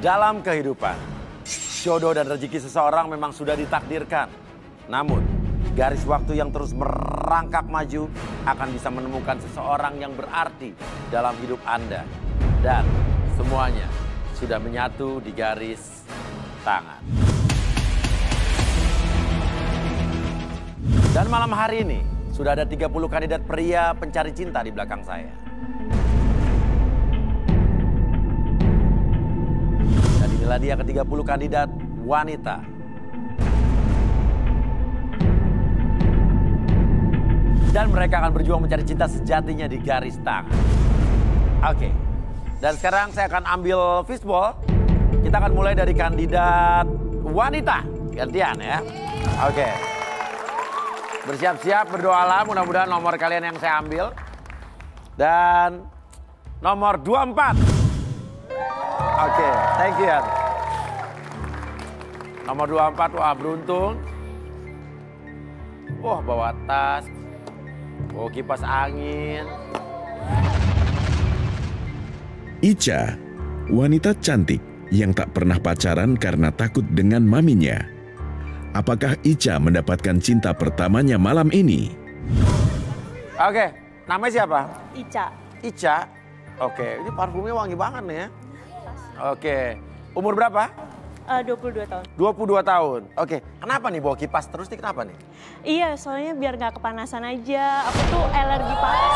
Dalam kehidupan, jodoh dan rezeki seseorang memang sudah ditakdirkan. Namun, garis waktu yang terus merangkak maju akan bisa menemukan seseorang yang berarti dalam hidup Anda. Dan semuanya sudah menyatu di garis tangan. Dan malam hari ini, sudah ada 30 kandidat pria pencari cinta di belakang saya. Dan inilah dia ke-30 kandidat wanita. Dan mereka akan berjuang mencari cinta sejatinya di garis tangan. Oke, dan sekarang saya akan ambil fishball. Kita akan mulai dari kandidat wanita. Gantian ya. Oke. Bersiap-siap, berdoalah, mudah-mudahan nomor kalian yang saya ambil. Dan nomor 24. Oke, thank you Yan. Nomor 24, wah beruntung. Wah, bawa tas. Oh, kipas angin. Ica, wanita cantik yang tak pernah pacaran karena takut dengan maminya. Apakah Ica mendapatkan cinta pertamanya malam ini? Oke, namanya siapa? Ica. Ica? Oke, ini parfumnya wangi banget nih ya. Oke, umur berapa? 22 tahun. 22 tahun, oke. Kenapa nih bawa kipas terus nih, kenapa nih? Iya, soalnya biar nggak kepanasan aja. Aku tuh alergi panas.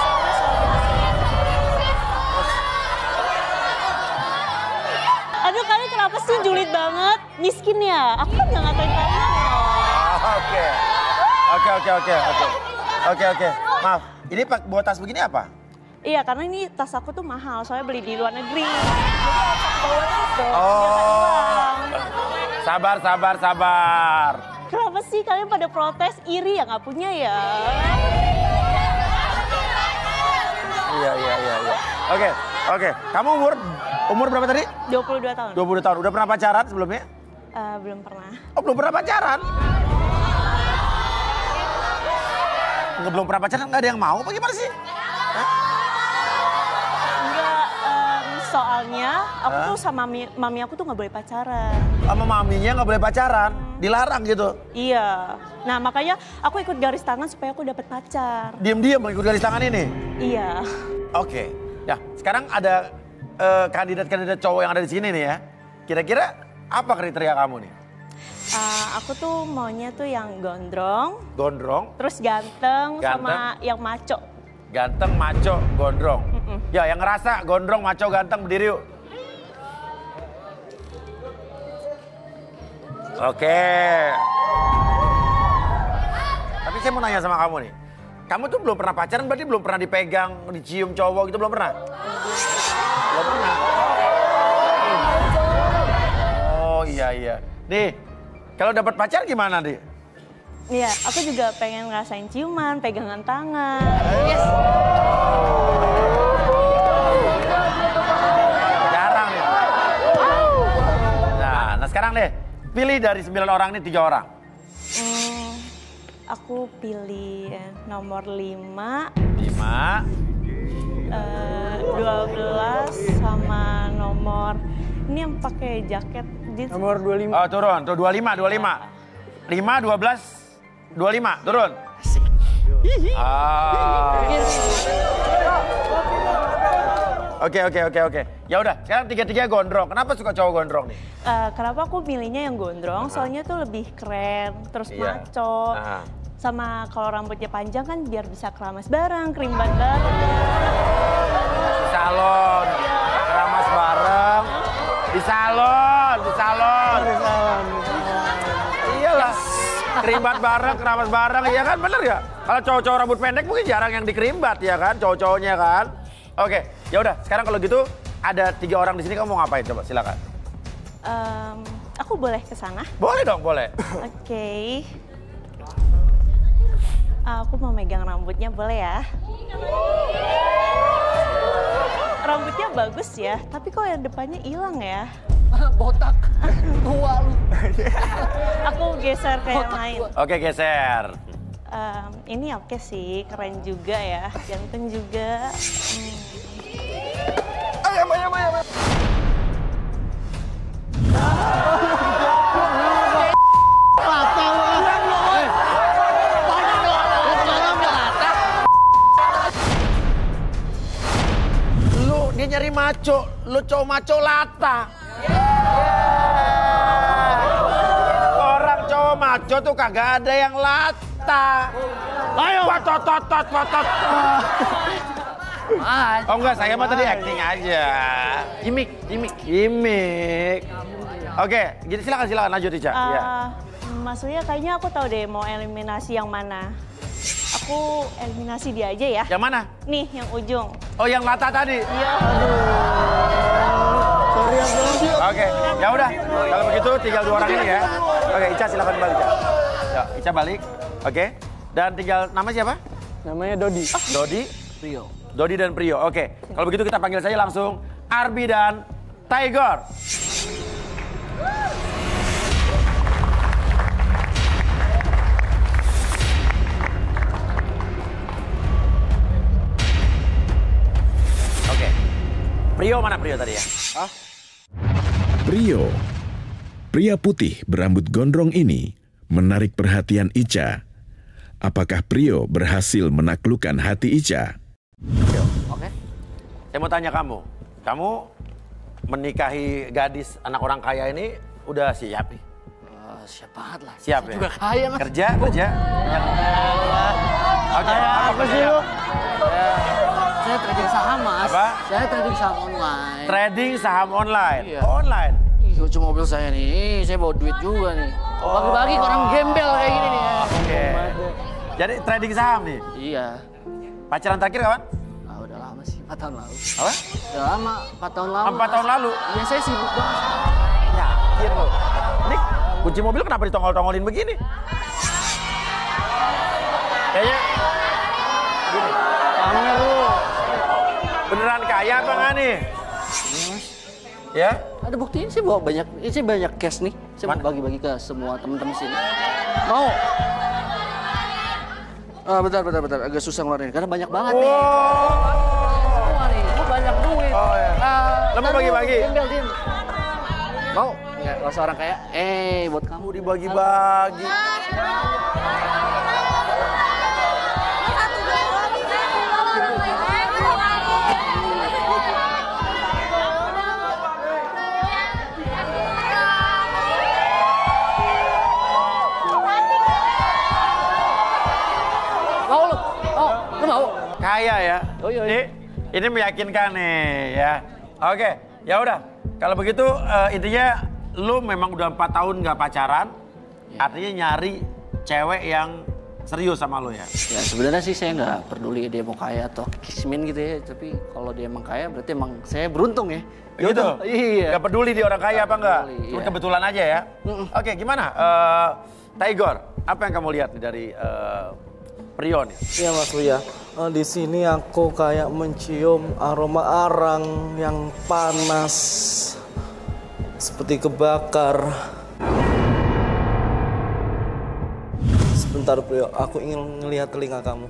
Aduh, kalian kenapa sih julid banget? Miskin ya? Aku kan nggak ngatain kalian. Oke. Maaf, ini buat tas begini apa? Iya, karena ini tas aku tuh mahal, soalnya beli di luar negeri. Oh. Sabar. Kenapa sih kalian pada protes? Iri ya nggak punya ya? Iya. Oke. Kamu umur berapa tadi? 22 tahun. 22 tahun. Udah pernah pacaran sebelumnya? Belum pernah. Oh, belum pernah pacaran? Belum pernah pacaran, nggak ada yang mau, bagaimana sih? Hah? Enggak, soalnya aku tuh sama mami aku tuh nggak boleh pacaran. Sama maminya nggak boleh pacaran? Dilarang gitu? Iya. Nah, makanya aku ikut garis tangan supaya aku dapat pacar. Diam-diam ikut garis tangan ini? Iya. Oke. Nah, sekarang ada kandidat-kandidat cowok yang ada di sini nih ya. Kira-kira apa kriteria kamu nih? Aku tuh maunya tuh yang gondrong, terus ganteng. Sama yang maco. Ganteng, maco, gondrong. Ya, yang ngerasa gondrong, maco, ganteng, berdiri yuk. Oke. Tapi saya mau nanya sama kamu nih. Kamu tuh belum pernah pacaran, berarti belum pernah dipegang, dicium cowok gitu, belum pernah? Belum pernah. Oh iya. Nih, kalau dapat pacar gimana, Di? Iya, aku juga pengen ngerasain ciuman, pegangan tangan. Yes. Jarang nih. Nah, sekarang deh, pilih dari 9 orang ini 3 orang. Aku pilih nomor 5. 5. 12 sama nomor ini yang pakai jaket. Nomor 25. Oh, turun. Tuh 25. 5, 12, 25. Turun. Oke. Ya udah, sekarang tiga-tiga gondrong. Kenapa suka cowok gondrong nih? Kenapa aku milihnya yang gondrong? Soalnya tuh lebih keren, terus maco. Sama kalau rambutnya panjang kan biar bisa keramas bareng, kerimban bareng. Salon. Keramas bareng. Di salon. Iyalah, kerimbat bareng, keramas bareng, ya kan bener ya? Kalau cowok-cowok rambut pendek mungkin jarang yang dikerimbat ya kan, cowok-cowoknya kan. Oke, ya udah. Sekarang kalau gitu ada 3 orang di sini, kamu mau ngapain? Coba silakan. Aku boleh ke sana? Boleh dong, boleh. Oke. Aku mau megang rambutnya, boleh ya? Rambutnya bagus ya, tapi kok yang depannya hilang ya? Botak, tua lu. Aku geser ke yang lain. Oke, geser. Ini oke sih, keren juga ya, ganteng juga. Ayam. dia nyari maco, lu cowok maco lata. Yeah. Orang cowok maco tuh kagak ada yang lata. Ayo, watot. Oh enggak, saya mah tadi acting aja. Gimik. Oke, jadi silakan lanjut Ica. Ya. Mas Uya kayaknya aku tahu deh mau eliminasi yang mana. Aku eliminasi dia aja ya. Yang mana? Nih, yang ujung. Oh, yang lata tadi? Iya. Oke, ya udah. Kalau begitu tinggal dua orang ini ya. Oke, Ica silakan balik. Ya, Ica balik. Oke. Dan tinggal nama siapa? Namanya Dodi. Oh. Dodi? Prio. Dodi dan Prio, oke. Kalau begitu kita panggil saja langsung Arbi dan Tigor. Oke. Prio mana Prio tadi ya? Hah? Prio. Pria putih berambut gondrong ini menarik perhatian Ica. Apakah Prio berhasil menaklukkan hati Ica? Oke. Saya mau tanya kamu. Kamu menikahi gadis anak orang kaya ini udah siap nih? Siap banget lah. Siap ya? Juga kaya mas. Kerja. Oke. Apa sih lu? Saya trading saham mas. Apa? Saya trading saham online. Trading saham online? Iya. Online? Ih, lucu mobil saya nih. Saya bawa duit juga nih. Bagi-bagi ke orang gembel kayak gini nih. Oke. Jadi trading saham nih? Iya. Pacaran terakhir kapan? Ah, udah lama sih, 4 tahun lalu. Apa? Udah lama, 4 tahun lalu. 4 tahun lalu? Ya saya sibuk banget. Yakin loh. Ini kunci mobil kenapa ditongol-tongolin begini? Kayaknya gini. Kamu beneran kaya apa nggak nih? Ya? Ada buktinya sih bawa banyak, ini banyak cash nih. Saya mau bagi-bagi ke semua teman-teman sini. Mau? Bentar, agak susah ngeluarin karena banyak banget nih. Semua nih, gue banyak duit. Oh iya. Lama bagi-bagi. Mau? Enggak, rasa orang kayak, buat kamu dibagi-bagi. Kaya ya. Ini meyakinkan nih ya. Oke, ya udah. Kalau begitu intinya lu memang udah 4 tahun nggak pacaran. Ya. Artinya nyari cewek yang serius sama lu ya. Ya sebenarnya sih saya nggak peduli dia mau kaya atau kismin gitu ya. Tapi kalau dia emang kaya berarti emang saya beruntung ya. Gitu? Iya. Nggak peduli dia orang kaya apa enggak? Cuma kebetulan aja ya. Oke, gimana? Tigor, apa yang kamu lihat dari Rian ya? Iya Mas Uya. Di sini aku kayak mencium aroma arang yang panas, seperti kebakar. Sebentar Prio, aku ingin melihat telinga kamu.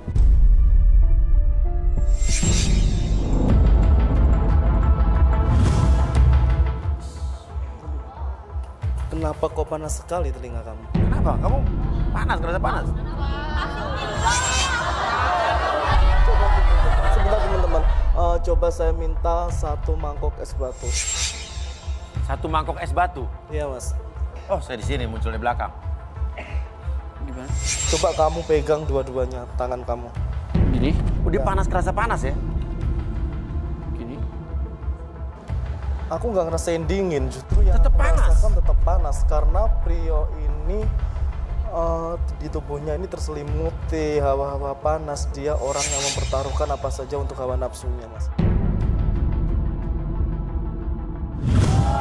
Kenapa kok panas sekali telinga kamu? Kenapa? Kamu panas, kerasa panas? Sebentar teman-teman, coba saya minta 1 mangkok es batu. 1 mangkok es batu? Iya mas. Oh saya di sini, muncul di belakang. Gimana? Coba kamu pegang dua-duanya, tangan kamu. Gini? Udah ya. Panas, kerasa panas ya? Gini? Aku nggak ngerasain dingin, justru yang tetap panas. Tetap panas, karena Prio ini di tubuhnya ini terselimuti hawa-hawa panas. Dia orang yang mempertaruhkan apa saja untuk hawa nafsunya, mas.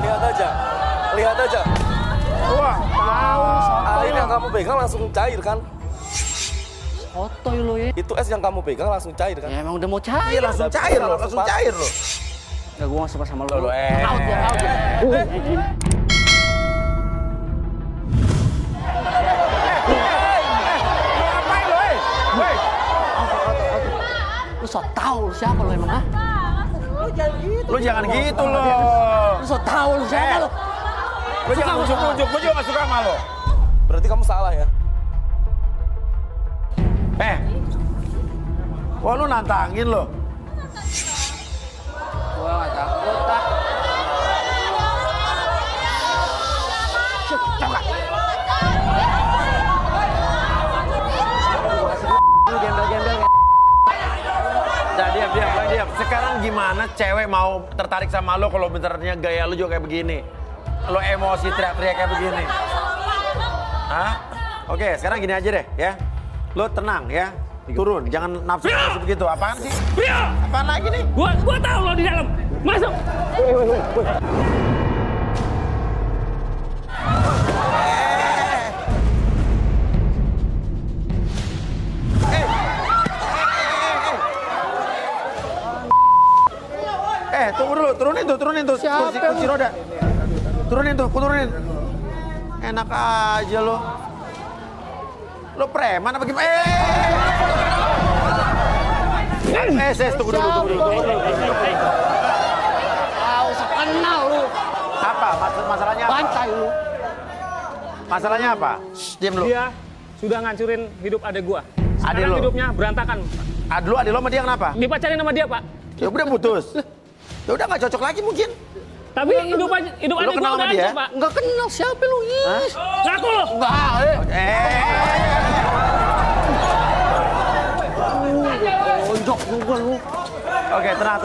Lihat aja. Wah, air yang kamu pegang langsung cair kan? Otoy lo ya. Itu es yang kamu pegang langsung cair kan? Ya emang udah mau cair, langsung cair loh. Nggak, gua nggak suka sama lo. Out ya. Lu so tau lu siapa lu emang, ah? Lu jangan gitu lo. Lu so tau lu siapa lo. Lu jangan nunjuk-nunjuk, gue juga gak suka sama lo. Berarti kamu salah ya? Wah lu nantangin lo. Wah, cewek mau tertarik sama lo kalau bentarnya gaya lo juga kayak begini. Lo emosi teriak-teriak kayak begini. Hah? Oke, sekarang gini aja deh ya. Lo tenang ya. Turun, jangan nafsu begitu. Apaan sih? Apaan lagi nih? Gua tahu lo di dalam. Masuk. Tunggu dulu, turunin tuh kursi roda. Turunin tuh, kuturunin. Enak aja lo. Lo preman apa gimana? Tunggu dulu. Tahu sekenal lu. Apa? Masalahnya apa? Bantai lu. Masalahnya apa? Diam lu. Dia sudah ngancurin hidup adek gua. Sekarang hidupnya berantakan. Dulu adek lo sama dia kenapa? Dipacarin sama dia, Pak. Ya udah putus. Ya udah gak cocok lagi mungkin. Tapi hidup adik gue udah hancur, Pak. Gak kenal siapa lu, Is. Ngaku lu. Enggak. Gonjok juga lu. Oke, tenang.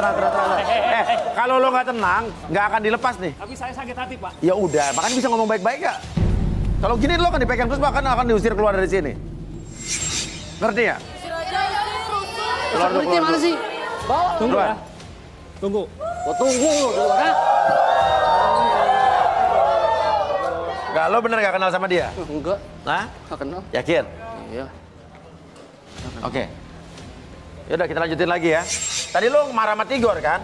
Kalau lu gak tenang, gak akan dilepas nih. Tapi saya sakit hati, Pak. Ya udah, makanya bisa ngomong baik-baik gak? Kalau gini lu akan dipegang terus, bahkan akan diusir keluar dari sini. Ngerti ya? Sekuriti mana sih? Bawa lu. Tunggu. Gua tunggu lu di luar. Enggak, lo bener gak kenal sama dia? Enggak. Hah? Gak kenal. Yakin? Iya. Oke. Yaudah kita lanjutin lagi ya. Tadi lo marah sama Tigor kan?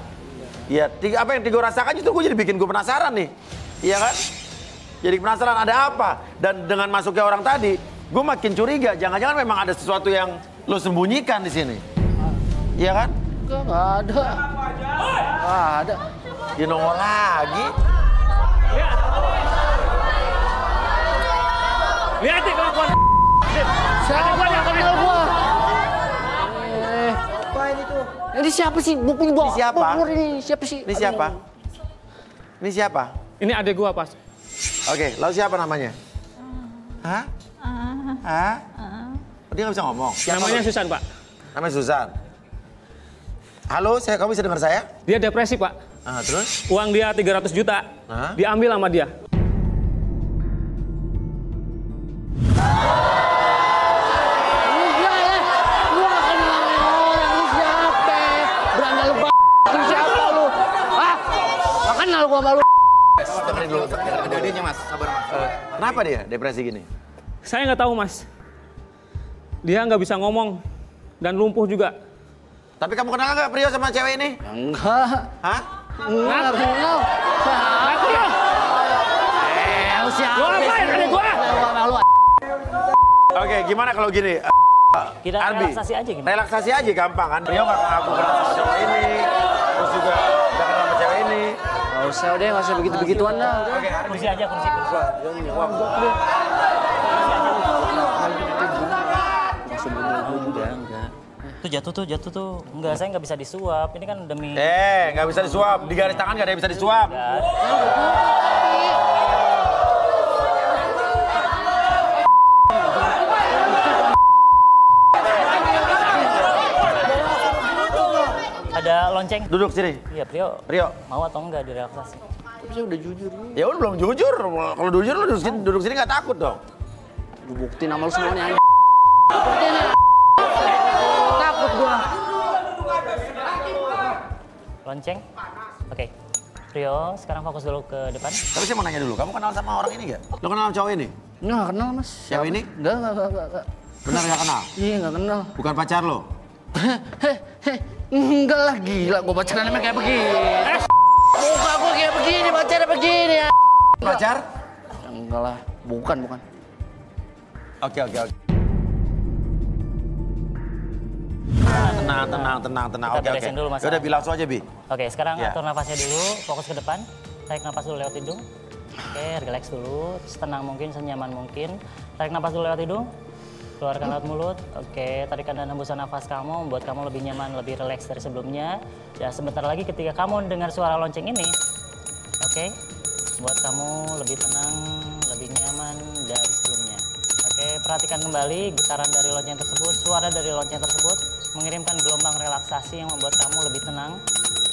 Iya. Ya, apa yang Tigor rasakan itu gue jadi bikin gue penasaran nih. Iya kan? Jadi penasaran ada apa? Dan dengan masuknya orang tadi, gue makin curiga. Jangan-jangan memang ada sesuatu yang lo sembunyikan di sini. Iya kan? Enggak ada. Enggak ada. Dia nongol lagi. Lihat nih kelakuan. Siapa yang kenal gua? Apa ini tuh? Ini siapa sih? Bukan gua. Ini siapa? Ini adek gua, Pak. Oke, lalu siapa namanya? Hah? Hah? Dia nggak bisa ngomong. Namanya Susan, Pak. Namanya Susan. Halo, kamu bisa dengar saya? Dia depresi, Pak. Terus? Uang dia 300 juta, diambil sama dia. Lu gak kenal orang, lu siapa? Berandal lu lu siapa lu? Hah? Gak kenal gua sama lu. Dengerin dulu, kejadiannya Mas, sabar Mas. Kenapa dia depresi gini? Saya gak tahu, Mas. Dia gak bisa ngomong, dan lumpuh juga. Tapi kamu kenal nggak Prio sama cewek ini? Enggak. Hah? Enggak kenal. Ngaku lo. Lu siapa? Lu ngapain adek gua? Oke, gimana kalau gini? Kita relaksasi aja gimana? Relaksasi aja gampang kan? Prio nggak ngaku kenal sama cewek ini. Terus juga nggak kenal sama cewek ini. Nggak usah deh, nggak usah begitu-begituan lah. Oke, kursi aja, kursi. Jatuh tuh. Enggak, saya nggak bisa disuap. Ini kan demi... nggak bisa disuap. Di garis tangan nggak ada yang bisa disuap. Ada lonceng. Duduk sini. Iya, Prio. Mau atau enggak direlaksasi? Tapi saya udah jujur. Ya udah belum jujur. Kalau jujur lu duduk sini nggak takut dong. Lu buktiin sama lu semuanya. Lonceng, oke. Rio, sekarang fokus dulu ke depan. Tapi saya mau nanya dulu, kamu kenal sama orang ini nggak? Lo kenal sama cowok ini? Nggak kenal, Mas. Cowok ini? Nggak. Benar nggak kenal? Iya, nggak kenal. Bukan pacar lo? Enggak lah, gila. Gue pacaran emang kayak begini. Muka gue kayak begini, pacaran begini. Pacar? Enggak lah, bukan. Oke. Tenang. Kita beresin dulu masalah. Udah bilang langsung aja, Bi. Oke, sekarang atur nafasnya dulu, fokus ke depan. Tarik nafas dulu lewat hidung. Oke, relax dulu, setenang mungkin, senyaman mungkin. Tarik nafas dulu lewat hidung, keluarkan lewat mulut. Oke, tarikan dan hembusan nafas kamu membuat kamu lebih nyaman, lebih relax dari sebelumnya. Dan sebentar lagi ketika kamu dengar suara lonceng ini, oke, buat kamu lebih tenang, lebih nyaman dari sebelumnya. Oke, perhatikan kembali getaran dari lonceng tersebut, suara dari lonceng tersebut. Mengirimkan gelombang relaksasi yang membuat kamu lebih tenang,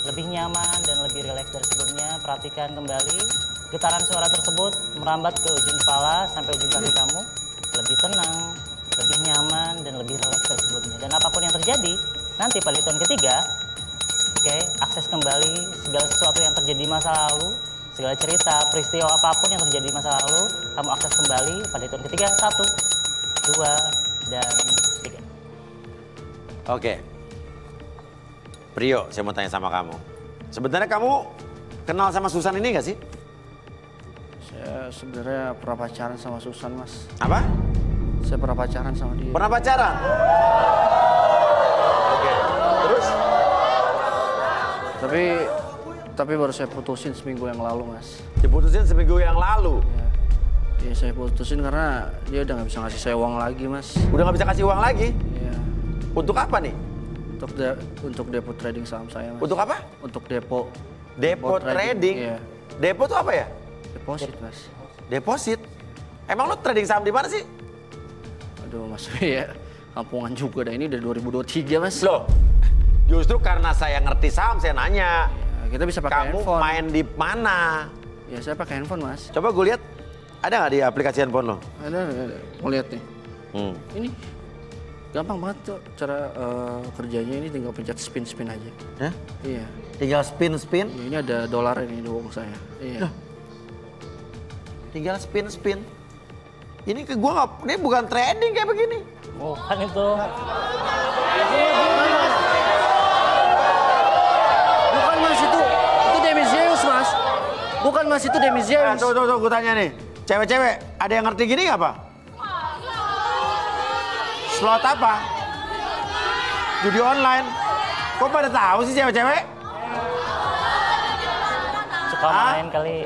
lebih nyaman dan lebih rileks dari sebelumnya. Perhatikan kembali, getaran suara tersebut merambat ke ujung kepala sampai ujung kaki kamu. Lebih tenang, lebih nyaman, dan lebih rileks dari sebelumnya. Dan apapun yang terjadi, nanti pada hitungan ketiga, oke, akses kembali segala sesuatu yang terjadi di masa lalu, segala cerita, peristiwa apapun yang terjadi di masa lalu, kamu akses kembali pada hitungan ketiga, 1, 2, dan 3. Oke. Prio, saya mau tanya sama kamu. Sebenarnya kamu kenal sama Susan ini nggak sih? Saya sebenarnya pernah pacaran sama Susan, Mas. Apa? Saya pernah pacaran sama dia. Pernah pacaran? Oke. Terus? Tapi baru saya putusin seminggu yang lalu, Mas. Diputusin seminggu yang lalu? Ya, saya putusin karena dia udah nggak bisa ngasih saya uang lagi, Mas. Udah nggak bisa kasih uang lagi? Iya. Untuk apa nih? Untuk depo trading saham saya, Mas. Untuk apa? Untuk depo. Depo trading? Iya. Depo itu apa ya? Deposit, Mas. Deposit? Emang lo trading saham di mana sih? Aduh, Mas Uya, kampungan juga dah, ini udah 2023, Mas. Loh, justru karena saya ngerti saham, saya nanya. Ya, kita bisa pakai handphone. Kamu main di mana? Ya, saya pakai handphone, Mas. Coba gue lihat, ada nggak di aplikasi handphone lo? Ada. Mau lihat nih. Ini. Gampang banget tuh cara kerjanya, ini tinggal pencet spin-spin aja. Hah? Iya. Tinggal spin-spin? Ya, ini ada dolar ini di uang saya. Iya. Loh. Tinggal spin-spin. Ini ke gua nggak, ini bukan trading kayak begini. Oh, kan itu. Bukan, Mas, itu demiseus, Mas. Bukan, Mas, itu demiseus. Nah, tuh, gua tanya nih. Cewek-cewek, ada yang ngerti gini nggak, Pak? Slot apa? Judi online. Kok pada tahu sih cewek-cewek? Suka main kali.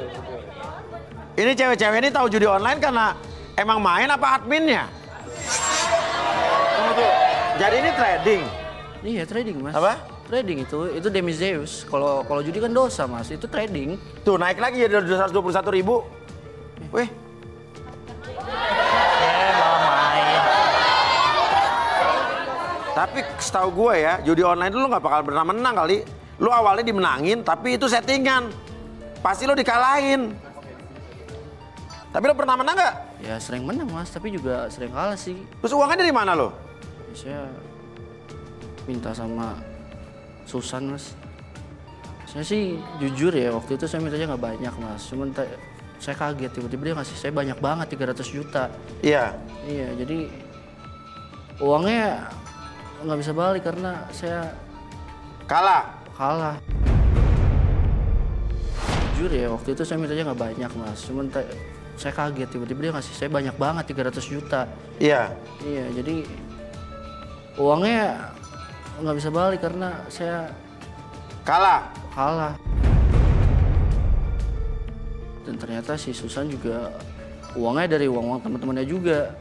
Ini cewek-cewek ini tahu judi online karena emang main apa adminnya? Jadi ini trading. Iya, trading, Mas. Apa? Trading itu demi Zeus. Kalau judi kan dosa, Mas. Itu trading. Tuh, naik lagi jadi 221.000. Wih. Tapi setahu gue ya, judi online itu lu gak bakal pernah menang kali. Lu awalnya dimenangin, tapi itu settingan. Pasti lu dikalahin. Tapi lu pernah menang gak? Ya sering menang, Mas, tapi juga sering kalah sih. Terus uangnya dari mana lu? Saya minta sama Susan, Mas. Saya sih jujur ya, waktu itu saya mintanya gak banyak, Mas. Cuman saya kaget, tiba-tiba dia ngasih saya banyak banget, 300 juta. Iya? Iya, jadi uangnya nggak bisa balik karena saya kalah. Jujur ya, waktu itu saya mintanya nggak banyak, Mas. Cuman saya kaget, tiba-tiba dia ngasih saya banyak banget, 300 juta. Iya, jadi uangnya nggak bisa balik karena saya kalah. Dan ternyata si Susan juga uangnya dari uang teman-temannya juga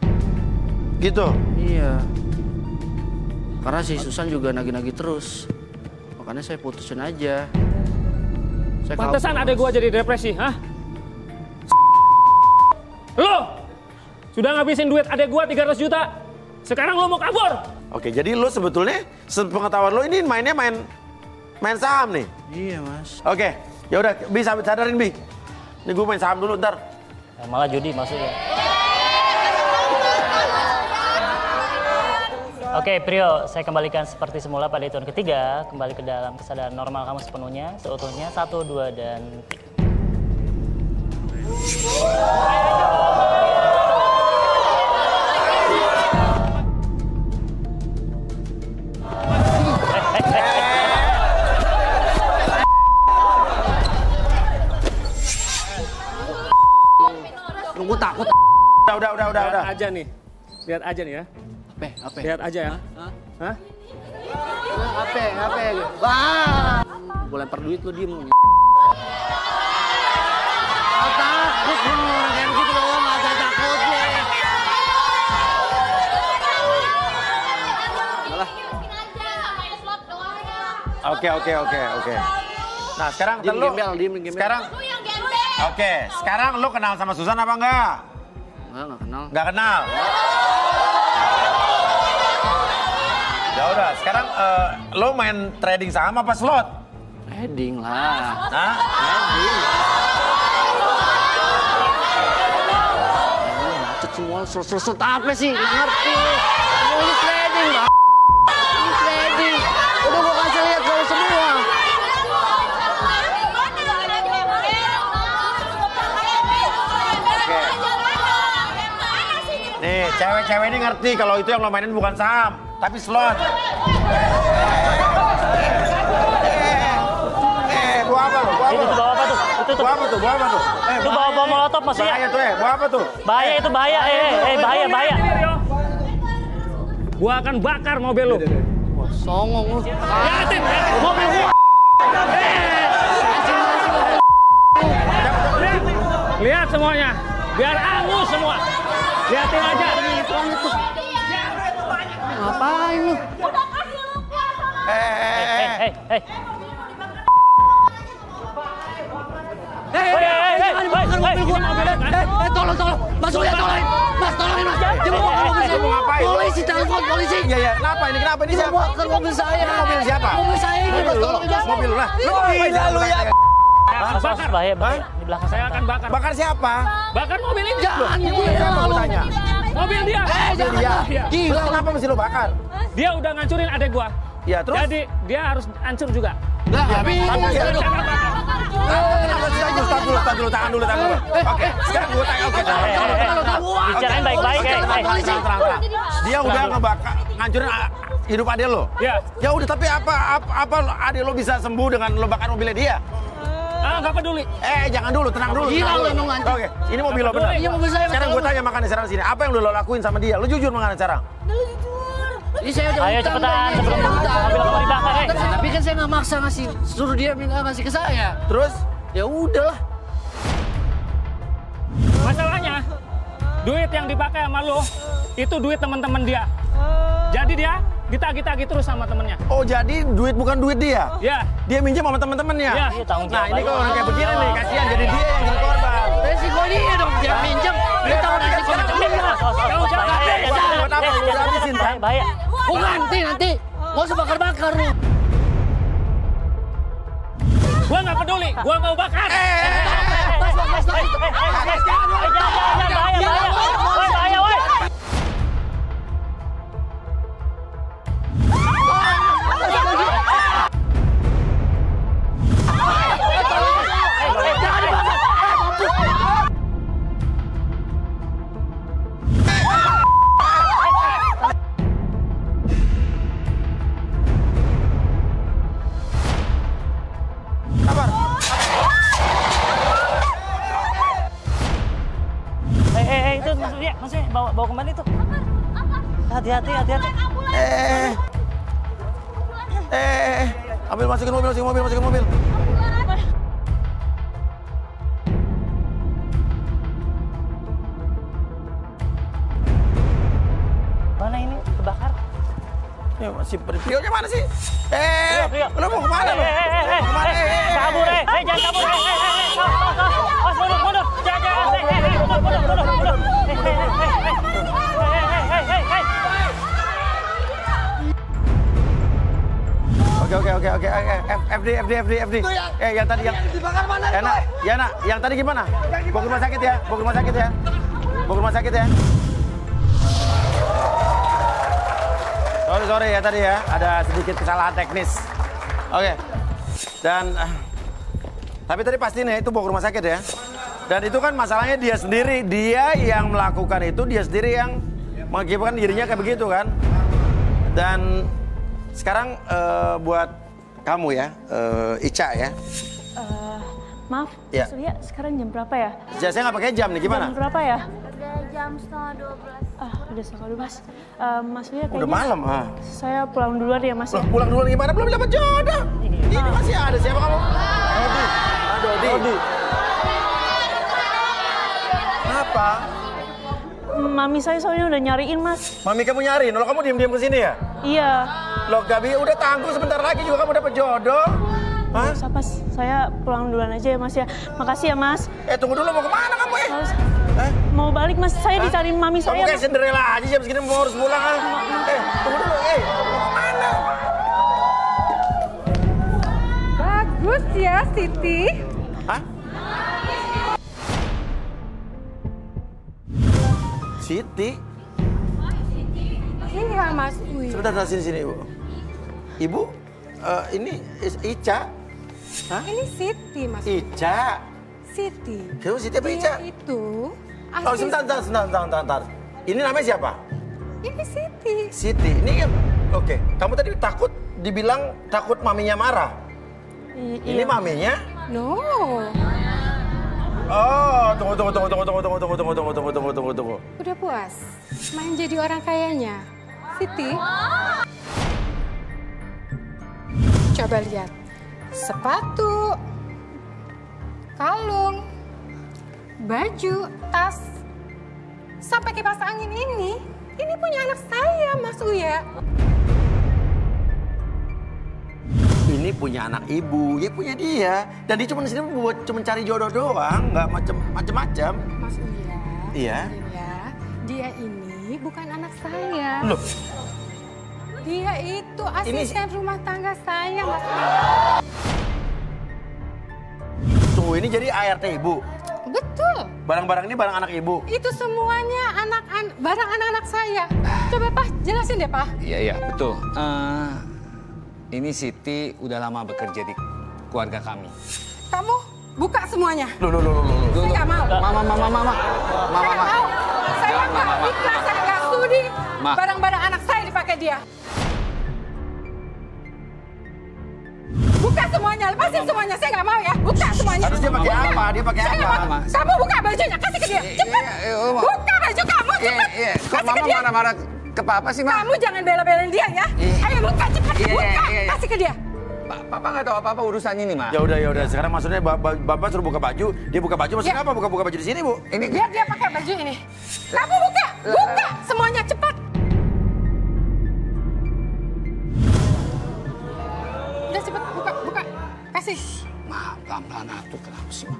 gitu. Iya. Karena si Susan juga nagih-nagih terus. Makanya saya putusin aja. Pantesan adek gua jadi depresi, hah? Lo! Sudah ngabisin duit adek gua 300 juta. Sekarang lo mau kabur! Oke, jadi lo sebetulnya sepengetahuan lo ini mainnya main saham nih? Iya, Mas. Oke, yaudah, Bi, sadarin, Bi. Ini gua main saham dulu, ntar. Ya, malah judi maksudnya. Oke, Prio, saya kembalikan seperti semula pada hitungan ketiga. Kembali ke dalam kesadaran normal kamu sepenuhnya, seutuhnya. 1, 2, dan 3. Nunggu takut. Udah. Lihat aja nih. Lihat aja nih ya. Ape. Lihat aja ya. Hah? Ape. Wah. Gue lempar duit lu diem. Takut lu ngomongin gitu doang, gak ada takutnya. Salah. Oke. Nah, sekarang lu diem. Sekarang lu yang gembel. Oke, sekarang lu kenal sama Susan apa enggak? Enggak kenal. Ya udah, sekarang lo main trading saham apa slot? wedding lah. Nah, wedding. Macet semua, sel-sel-sel apa sih? Nggak ngerti. Nulis wedding, Pak. Nulis wedding. Udah gue kasih lihat kalau semua. Nih, cewek-cewek ini ngerti kalau itu yang lo mainin bukan saham, tapi slot. Buah apa tuh? Itu bawa bom molotov Mas Uya. Bahaya tuh, buah apa tuh? Bahaya itu, bahaya. Bahaya. Gua akan bakar mobil lu. Wah, songong lu. Yatin, mobil gua. Lihat semuanya. Biar angus semua. Lihatin aja. Ngapain lu? Udah kasih lu kuasa. Hei. Tolong. Mas Uya tolongin. Mas tolongin Mas. Polisi telepon polisi. Iya. Kenapa ini? Siapa? Mobil saya. Mobil siapa? Mobil saya ini Mas. Tolongin Mas. Mobil lah. Lu ya. Bakar. Di belakang saya akan bakar. Bakar siapa? Bakar mobil ini. Jangan lu tanya. Mobil dia. Gila. Kenapa mesti lu bakar? Dia udah ngancurin adek gua. Ya terus. Jadi dia harus hancur juga. Lah, habis. Tangan dulu, tangan dulu. Oke, sekarang gue tanya, oke. Bicarain baik-baik, terang. Dia udah ngebakar, ngancurin hidup adek lo. Iya. Ya udah, tapi apa adek lo bisa sembuh dengan lo bakar mobilnya dia? Ah, nggak peduli. Jangan dulu, tenang dulu. Gila lo emang ngancur. Oke, ini mobil lo benar. Iya, mobil saya. Sekarang gue tanya makanya sekarang sini, apa yang lo lakuin sama dia? Lo jujur makanya sekarang. Ayo cepetan sebelum mobil kamu dibakar. Tapi kan saya nggak maksa ngasih, suruh dia minta ngasih ke saya. Terus? Ya udahlah. Masalahnya, duit yang dipakai sama lo itu duit teman-teman dia. Jadi dia ditagi-tagi terus sama temennya. Oh, jadi duit bukan duit dia? Iya. Dia minjem sama teman-temannya. Iya. Nah, ini kalau kayak begini nih, kasihan. Jadi dia yang jadi korban. Resiko dia dong, dia minjem. Dia tahu resiko temennya. Bahaya. Gue nanti. Mau sebakar-bakar lu. Gue gak peduli, gue mau bakar. Bahaya. Bawa kemana itu? Hati-hati. Ambil masukin mobil. Mana ini? Kebakar? Ya masih Prio-nya mana sih? Prio. Lu mau kemana lu? Kabur, jangan kabur. Mas mundur. Jangan. Mundur. Oke. FD. Yang tadi yang dibakar mana? Yana, yang tadi gimana? Bawa ke rumah sakit ya. Sorry ya tadi ya. Ada sedikit kesalahan teknis. Oke. Dan tapi tadi pasti nih itu bawa ke rumah sakit ya. Dan itu kan masalahnya dia sendiri. Dia yang melakukan itu, dia sendiri yang mengakibatkan dirinya kayak begitu kan. Dan sekarang buat kamu ya, Ica ya. Maaf, Mas Uya, sekarang jam berapa ya? Saya nggak pakai jam nih, gimana? Jam berapa ya? Udah jam 11:30. Udah 11:30. Mas Uya kayaknya... Udah malam, ah. Saya pulang duluan ya, Mas. Pulang duluan gimana? Belum dapat jodoh. Ini masih ada siapa kamu? Dodi. Kenapa? Mami saya soalnya udah nyariin, Mas. Mami kamu nyariin? Loh, kamu diem-diem kesini ya? Iya. Loh, Gabi, udah tangguh sebentar lagi juga kamu dapet jodoh. Mas, saya pulang duluan aja ya, Mas ya. Makasih ya, Mas. Tunggu dulu, mau kemana kamu ya? Mau balik, Mas. Saya dicariin mami kamu saya. Kamu kayak Cinderella aja, jam segini mau harus pulang kan? Tunggu dulu, mau kemana? Bagus. bagus ya, Siti. Hah? Siti? Iya, Mas Uya. Sebentar, sini, Ibu. Ibu, ini Ica. Hah? Ini Siti, Mas Uya. Ica? Siti. Siapa Siti apa Ica? Itu. Oh, sebentar. Ini namanya siapa? Ini Siti. Siti, ini kan. Oke, kamu tadi takut dibilang takut maminya marah. Ini maminya? No. Oh, tunggu. Udah puas main jadi orang kayanya, Siti. Coba lihat, sepatu, kalung, baju, tas, sampai kipas angin ini punya anak saya, Mas Uya. Ini punya anak ibu, ya punya dia. Dan dia cuma di sini buat cari jodoh doang, nggak macem-macem. Mas Uya, iya. Dia ini bukan anak saya. Loh. Dia itu asisten rumah tangga saya, Mas Uya. Tunggu, ini jadi ART ibu. Betul. Barang-barang ini barang anak ibu. Itu semuanya barang anak-anak saya. Coba Pak, jelasin deh Pak. Iya, betul. Ini Siti udah lama bekerja di keluarga kami. Kamu buka semuanya. Loh. Saya nggak mau. Mama. Saya nggak mau. Saya nggak ikhlas, saya nggak sudi. Barang-barang anak saya dipakai dia. Buka semuanya, lepasin semuanya. Saya nggak mau ya. Buka semuanya. Harus dia pakai apa? Dia pakai apa? Kamu buka bajunya, kasih ke dia. Cepat. Buka baju kamu, cepat. Kok Mama marah-marah ke Papa sih, Ma? Kamu jangan bela-belain dia ya. Ayo buka cepat, buka. Kasih ke dia. Papa nggak tahu apa-apa urusannya nih, Ma. Ya udah. Sekarang maksudnya Bapak suruh buka baju, dia buka baju. Maksudnya apa? Buka baju di sini, Bu. Ini dia pakai baju ini. Kamu buka semuanya cepat. Udah cepat buka. Kasih. Ma, pelan-pelan atuh kenapa sih, Ma?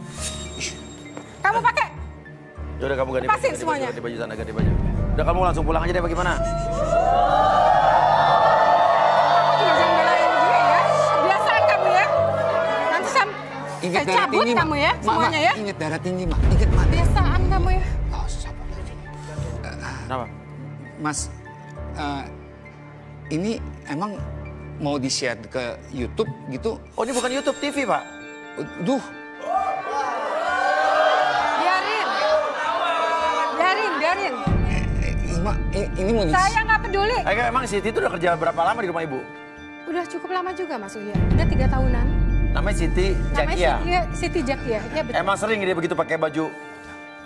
Kamu pakai. Ya udah kamu ganti baju. Lepasin semuanya. Ganti baju sana, ganti baju. Udah kamu langsung pulang aja deh, bagaimana? Jangan belain dia ya. Biasaan kamu ya. Nanti saya cabut tinggi, kamu ya, semuanya ya. Ingat darah tinggi, Ma. Ingat, Ma. Biasaan kamu ya. Gak usah, Pak. Kenapa? Mas, ini emang mau di-share ke YouTube gitu? Oh, ini bukan YouTube, TV, Pak. Duh. Biarin. Ma, ini mau disini. Saya nggak peduli. Emang Siti itu udah kerja berapa lama di rumah ibu? Udah cukup lama juga, Mas Uya. Udah 3 tahunan. Namanya Siti Jakia. Siti Jakia, ya betul. Emang sering dia begitu pakai baju?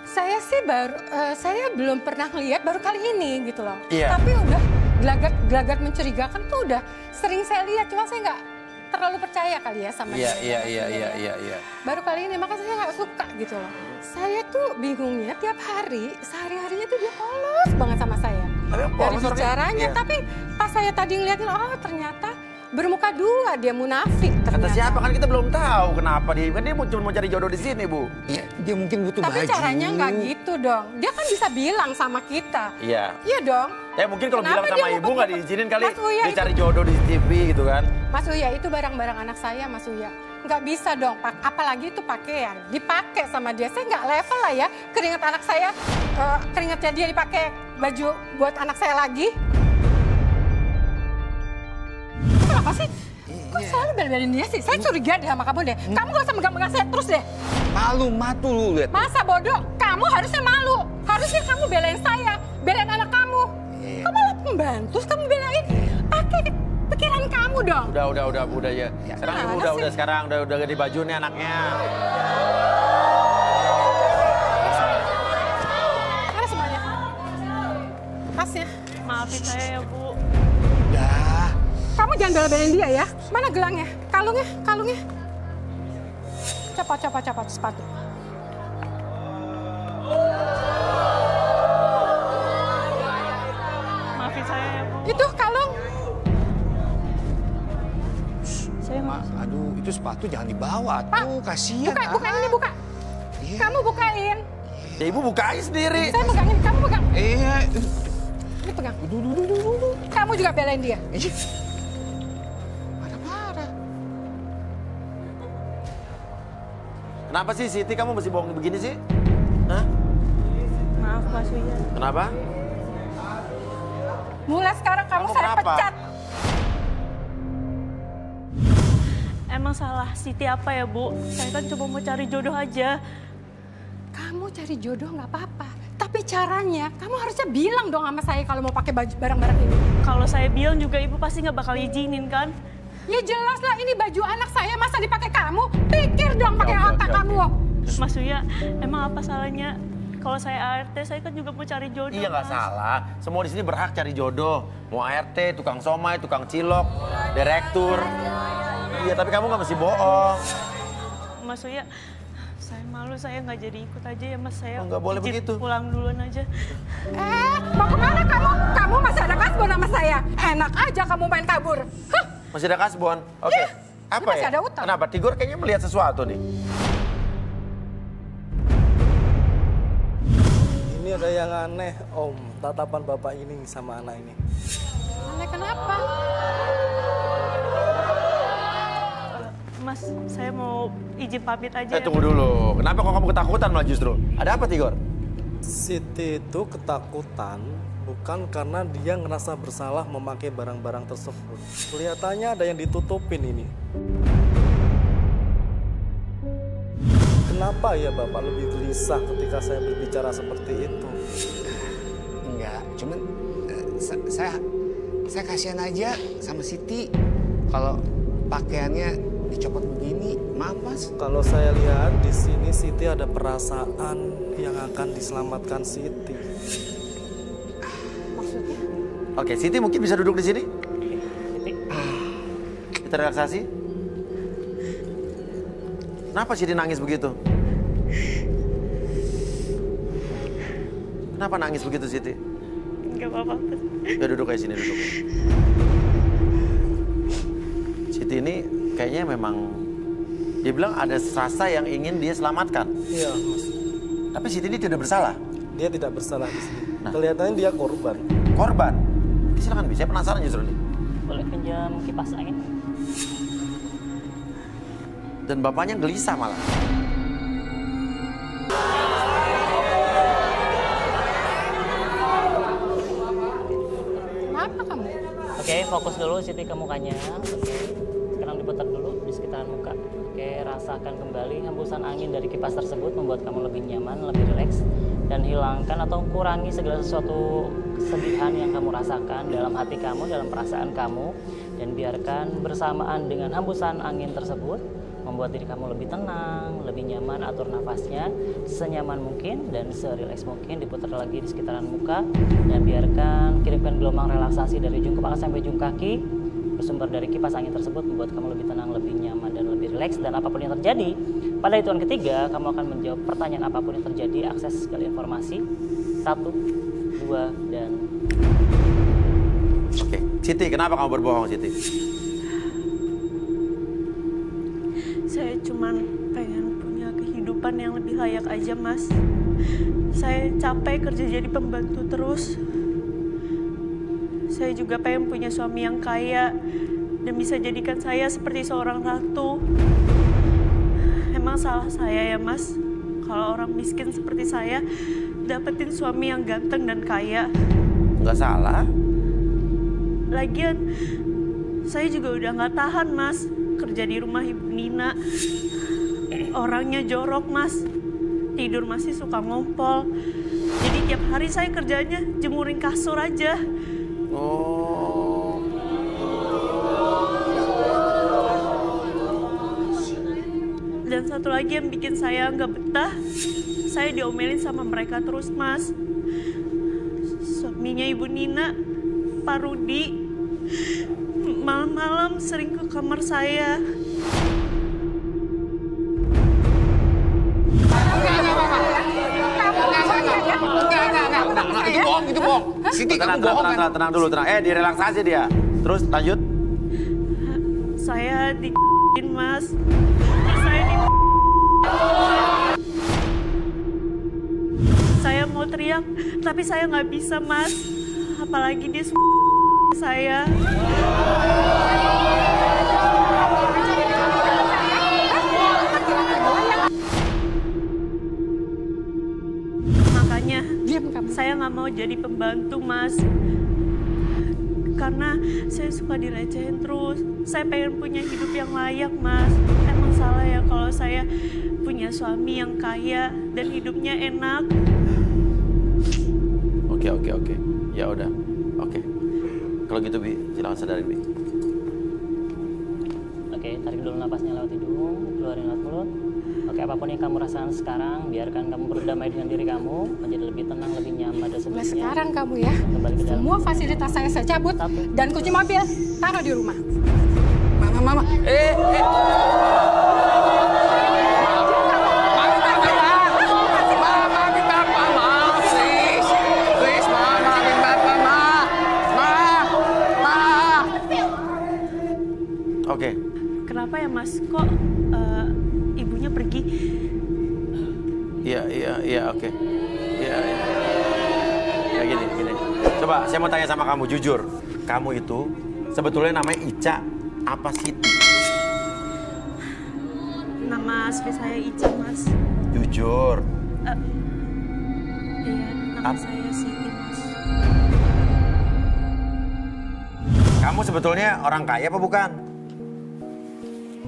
Saya sih saya belum pernah lihat, baru kali ini gitu loh. Iya. Tapi udah gelagat mencurigakan tuh udah sering saya lihat, cuma saya nggak terlalu percaya kali ya sama dia. Iya. Baru kali ini makanya saya nggak suka gitu loh. Saya tuh bingungnya tiap hari, sehari-harinya tuh dia polos banget sama saya. Dari bicaranya, tapi pas saya tadi ngeliatin, oh ternyata bermuka dua, dia munafik ternyata. Kata siapa kan kita belum tahu kenapa dia, kan dia cuma mau cari jodoh di sini, Bu. Ya, dia mungkin butuh baju. Tapi caranya nggak gitu dong, dia kan bisa bilang sama kita. Iya dong. Ya mungkin kalau bilang sama ibu nggak diizinin kali dia cari jodoh di TV gitu kan. Mas Uya, itu barang-barang anak saya, Mas Uya. Nggak bisa dong, apalagi itu pakaian dipakai sama dia. Saya nggak level lah ya, keringat anak saya, keringatnya dia dipakai baju buat anak saya lagi. Kenapa sih? Kok selalu belain dia sih? Saya curiga deh sama kamu deh. Kamu gak usah megang-megang saya terus deh. Malu lu lihat. Masa bodoh? Kamu harusnya malu. Harusnya kamu belain saya, belain anak kamu. Kamu malah pembantu, kamu belain. Pakai pikiran kamu dong. Udah ya. Sekarang ibu udah ganti baju nih anaknya. Ada semuanya. Kasih. Maafin saya ya, Bu. Udah. Kamu jangan bela-belain dia ya. Mana gelangnya? Kalungnya. Cepat sepatu. Maafin saya ya, Bu. Itu kalung. Aduh, itu sepatu jangan dibawa tuh, kasihan. Buka ini, buka. Kamu bukain. Ya ibu bukain sendiri. Saya pegangin, kamu pegang. Iya. Ini pegang. Duh. Kamu juga belain dia. Marah-marah. Kenapa sih, Siti? Kamu masih bohong begini sih? Hah? Maaf, Mas Uya. Kenapa? Mulai sekarang kamu saya pecat. Emang salah Siti apa ya, Bu? Saya kan cuma mau cari jodoh aja. Kamu cari jodoh nggak apa-apa. Tapi caranya, kamu harusnya bilang dong sama saya kalau mau pakai baju barang-barang ini. Kalau saya bilang juga Ibu pasti nggak bakal izinin, kan? Ya jelas lah, ini baju anak saya masa dipakai kamu? Pikir dong pakai otak kamu. Mas Uya, emang apa salahnya? Kalau saya ART, saya kan juga mau cari jodoh. Iya, nggak salah. Semua di sini berhak cari jodoh. Mau ART, tukang somai, tukang cilok, direktur. Iya, tapi kamu nggak mesti bohong. Mas Uya, saya malu, saya nggak jadi ikut aja ya, Mas. Saya nggak boleh begitu. Pulang duluan aja. Mau kemana kamu? Kamu masih ada kasbon sama saya? Enak aja kamu main kabur. Huh? Masih ada kasbon? Oke. Okay. Apa masih ya? Ada utang. Kenapa? Tigor kayaknya melihat sesuatu nih. Ini ada yang aneh, Om. Tatapan bapak ini sama anak ini. Aneh kenapa? Mas, saya mau izin pamit aja. Tunggu dulu. Kenapa kok kamu ketakutan malah justru? Ada apa, Tigor? Siti itu ketakutan bukan karena dia ngerasa bersalah memakai barang-barang tersebut. Kelihatannya ada yang ditutupin ini. Kenapa ya Bapak lebih gelisah ketika saya berbicara seperti itu? Enggak, cuman saya kasihan aja sama Siti kalau pakaiannya dicopot begini. Maaf Mas. Kalau saya lihat di sini Siti ada perasaan yang akan diselamatkan Siti. Maksudnya? Oke, Siti mungkin bisa duduk di sini. Kita relaksasi. Kenapa Siti nangis begitu? Kenapa nangis begitu, Siti? Gak apa-apa. Ya duduk kayak sini, duduk. Siti ini kayaknya memang, dia bilang ada rasa yang ingin dia selamatkan. Iya, Mas. Tapi Siti ini tidak bersalah. Dia tidak bersalah di sini. Nah. Kelihatannya dia korban. Korban? Silakan, saya penasaran justru nih. Boleh pinjam kipas angin? Dan bapaknya gelisah malah. Kenapa kamu? Oke, fokus dulu Siti ke mukanya. Oke. Sekarang diputar dulu di sekitaran muka. Oke, rasakan kembali hembusan angin dari kipas tersebut membuat kamu lebih nyaman, lebih rileks. Dan hilangkan atau kurangi segala sesuatu kesedihan yang kamu rasakan dalam hati kamu, dalam perasaan kamu. Dan biarkan bersamaan dengan hembusan angin tersebut membuat diri kamu lebih tenang, lebih nyaman, atur nafasnya senyaman mungkin dan serileks mungkin, diputar lagi di sekitaran muka dan biarkan kirimkan gelombang relaksasi dari ujung kepala sampai ujung kaki bersumber dari kipas angin tersebut membuat kamu lebih tenang, lebih nyaman dan lebih rileks dan apapun yang terjadi pada hitungan ketiga kamu akan menjawab pertanyaan apapun yang terjadi, akses segala informasi. 1, 2 dan oke. Siti, kenapa kamu berbohong Siti? Saya cuma pengen punya kehidupan yang lebih layak aja, Mas. Saya capek kerja jadi pembantu terus. Saya juga pengen punya suami yang kaya dan bisa jadikan saya seperti seorang ratu. Emang salah saya ya, Mas? Kalau orang miskin seperti saya dapetin suami yang ganteng dan kaya. Nggak salah. Lagian, saya juga udah nggak tahan, Mas. Kerja di rumah Ibu Nina, orangnya jorok Mas, tidur masih suka ngompol. Jadi tiap hari saya kerjanya jemurin kasur aja. Oh. Dan satu lagi yang bikin saya nggak betah, saya diomelin sama mereka terus Mas. Suaminya Ibu Nina, Pak Rudy. Malam-malam sering ke kamar saya. Enggak, itu bohong, itu bohong. Siti, kamu bohong kan? Tenang dulu, tenang. Direlaksasi dia. Terus lanjut. Saya di***in, Mas. Saya di***in. Saya mau teriak, tapi saya nggak bisa, Mas. Apalagi dia saya. diam kamu. Saya nggak mau jadi pembantu, Mas. Karena saya suka dilecehin terus. Saya pengen punya hidup yang layak, Mas. Emang salah ya kalau saya punya suami yang kaya dan hidupnya enak. Oke. Ya udah. Oke. Kalau gitu, Bi, silakan sadarin, Bi. Oke, tarik dulu napasnya lewat hidung, keluarin lewat mulut. Oke, apapun yang kamu rasakan sekarang, biarkan kamu berdamai dengan diri kamu, menjadi lebih tenang, lebih nyaman dan sebagainya. Mulai sekarang kamu ya, semua fasilitas saya cabut, dan kunci mobil taruh di rumah. Mama. Oke. Kenapa ya, Mas? Kok ibunya pergi? Iya, oke. Iya. Ya gini. Coba saya mau tanya sama kamu, jujur. Kamu itu sebetulnya namanya Ica apa Siti? Nama asli saya Ica, Mas. Jujur. Iya, nama saya Siti, Mas. Kamu sebetulnya orang kaya apa bukan?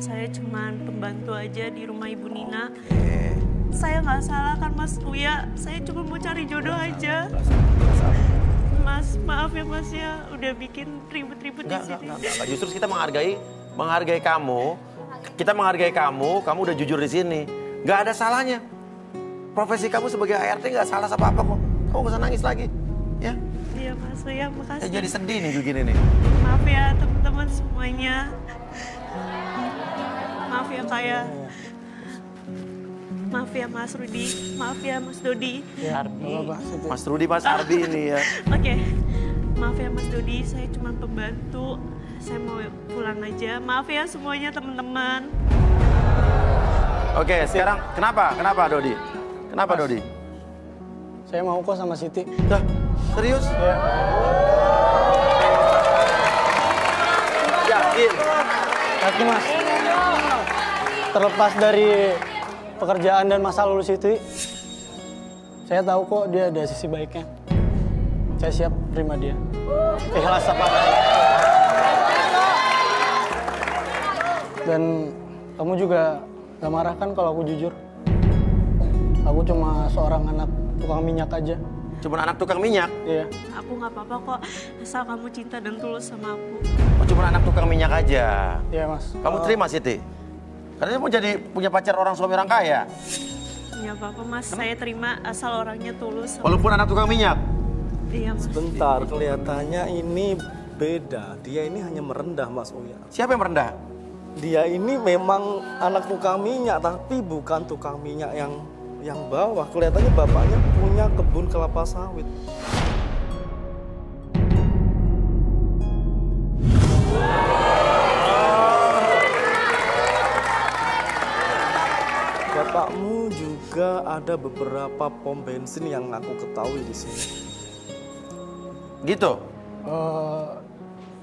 Saya cuma pembantu aja di rumah Ibu Nina. Okay. Saya nggak salah kan, Mas Uya. Saya cuma mau cari jodoh aja. Gak salah. Mas, maaf ya, Mas ya. Udah bikin ribut-ribut di sini. Enggak. Justru kita menghargai kamu. Kita menghargai kamu udah jujur di sini. Nggak ada salahnya. Profesi kamu sebagai ART nggak salah sama apa kok. Kamu nggak usah nangis lagi, ya? Iya, Mas Uya, makasih. Jadi sedih nih begini nih. Maaf ya, teman-teman semuanya. Maaf ya, Kak ya. Maaf ya, Mas Rudy. Maaf ya, Mas Dodi. Ya, Mas Rudy, Mas Arbi ini ya. Oke. Maaf ya, Mas Dodi. Saya cuma pembantu. Saya mau pulang aja. Maaf ya semuanya, teman-teman. Oke, sekarang kenapa Dodi? Kenapa, Mas, Dodi? Saya mau kok sama Siti. Dah, serius? Ya. Yakin? Yakin, Mas. Terlepas dari pekerjaan dan masa lalu Siti, saya tahu kok dia ada sisi baiknya. Saya siap terima dia. Ikhlas apa-apa. Dan kamu juga gak marah kan kalau aku jujur? Aku cuma seorang anak tukang minyak aja. Cuma anak tukang minyak? Iya. Aku gak apa-apa kok, asal kamu cinta dan tulus sama aku. Oh, cuma anak tukang minyak aja? Iya, Mas. Kamu terima Siti? Karena mau jadi punya pacar orang suami orang kaya. Ya apa-apa, Mas. Saya terima asal orangnya tulus. Walaupun anak tukang minyak? Iya, Mas. Sebentar, kelihatannya ini beda. Dia ini hanya merendah, Mas Uya. Siapa yang merendah? Dia ini memang anak tukang minyak, tapi bukan tukang minyak yang bawah. Kelihatannya bapaknya punya kebun kelapa sawit. Bapakmu juga ada beberapa pom bensin yang aku ketahui di sini. Gitu?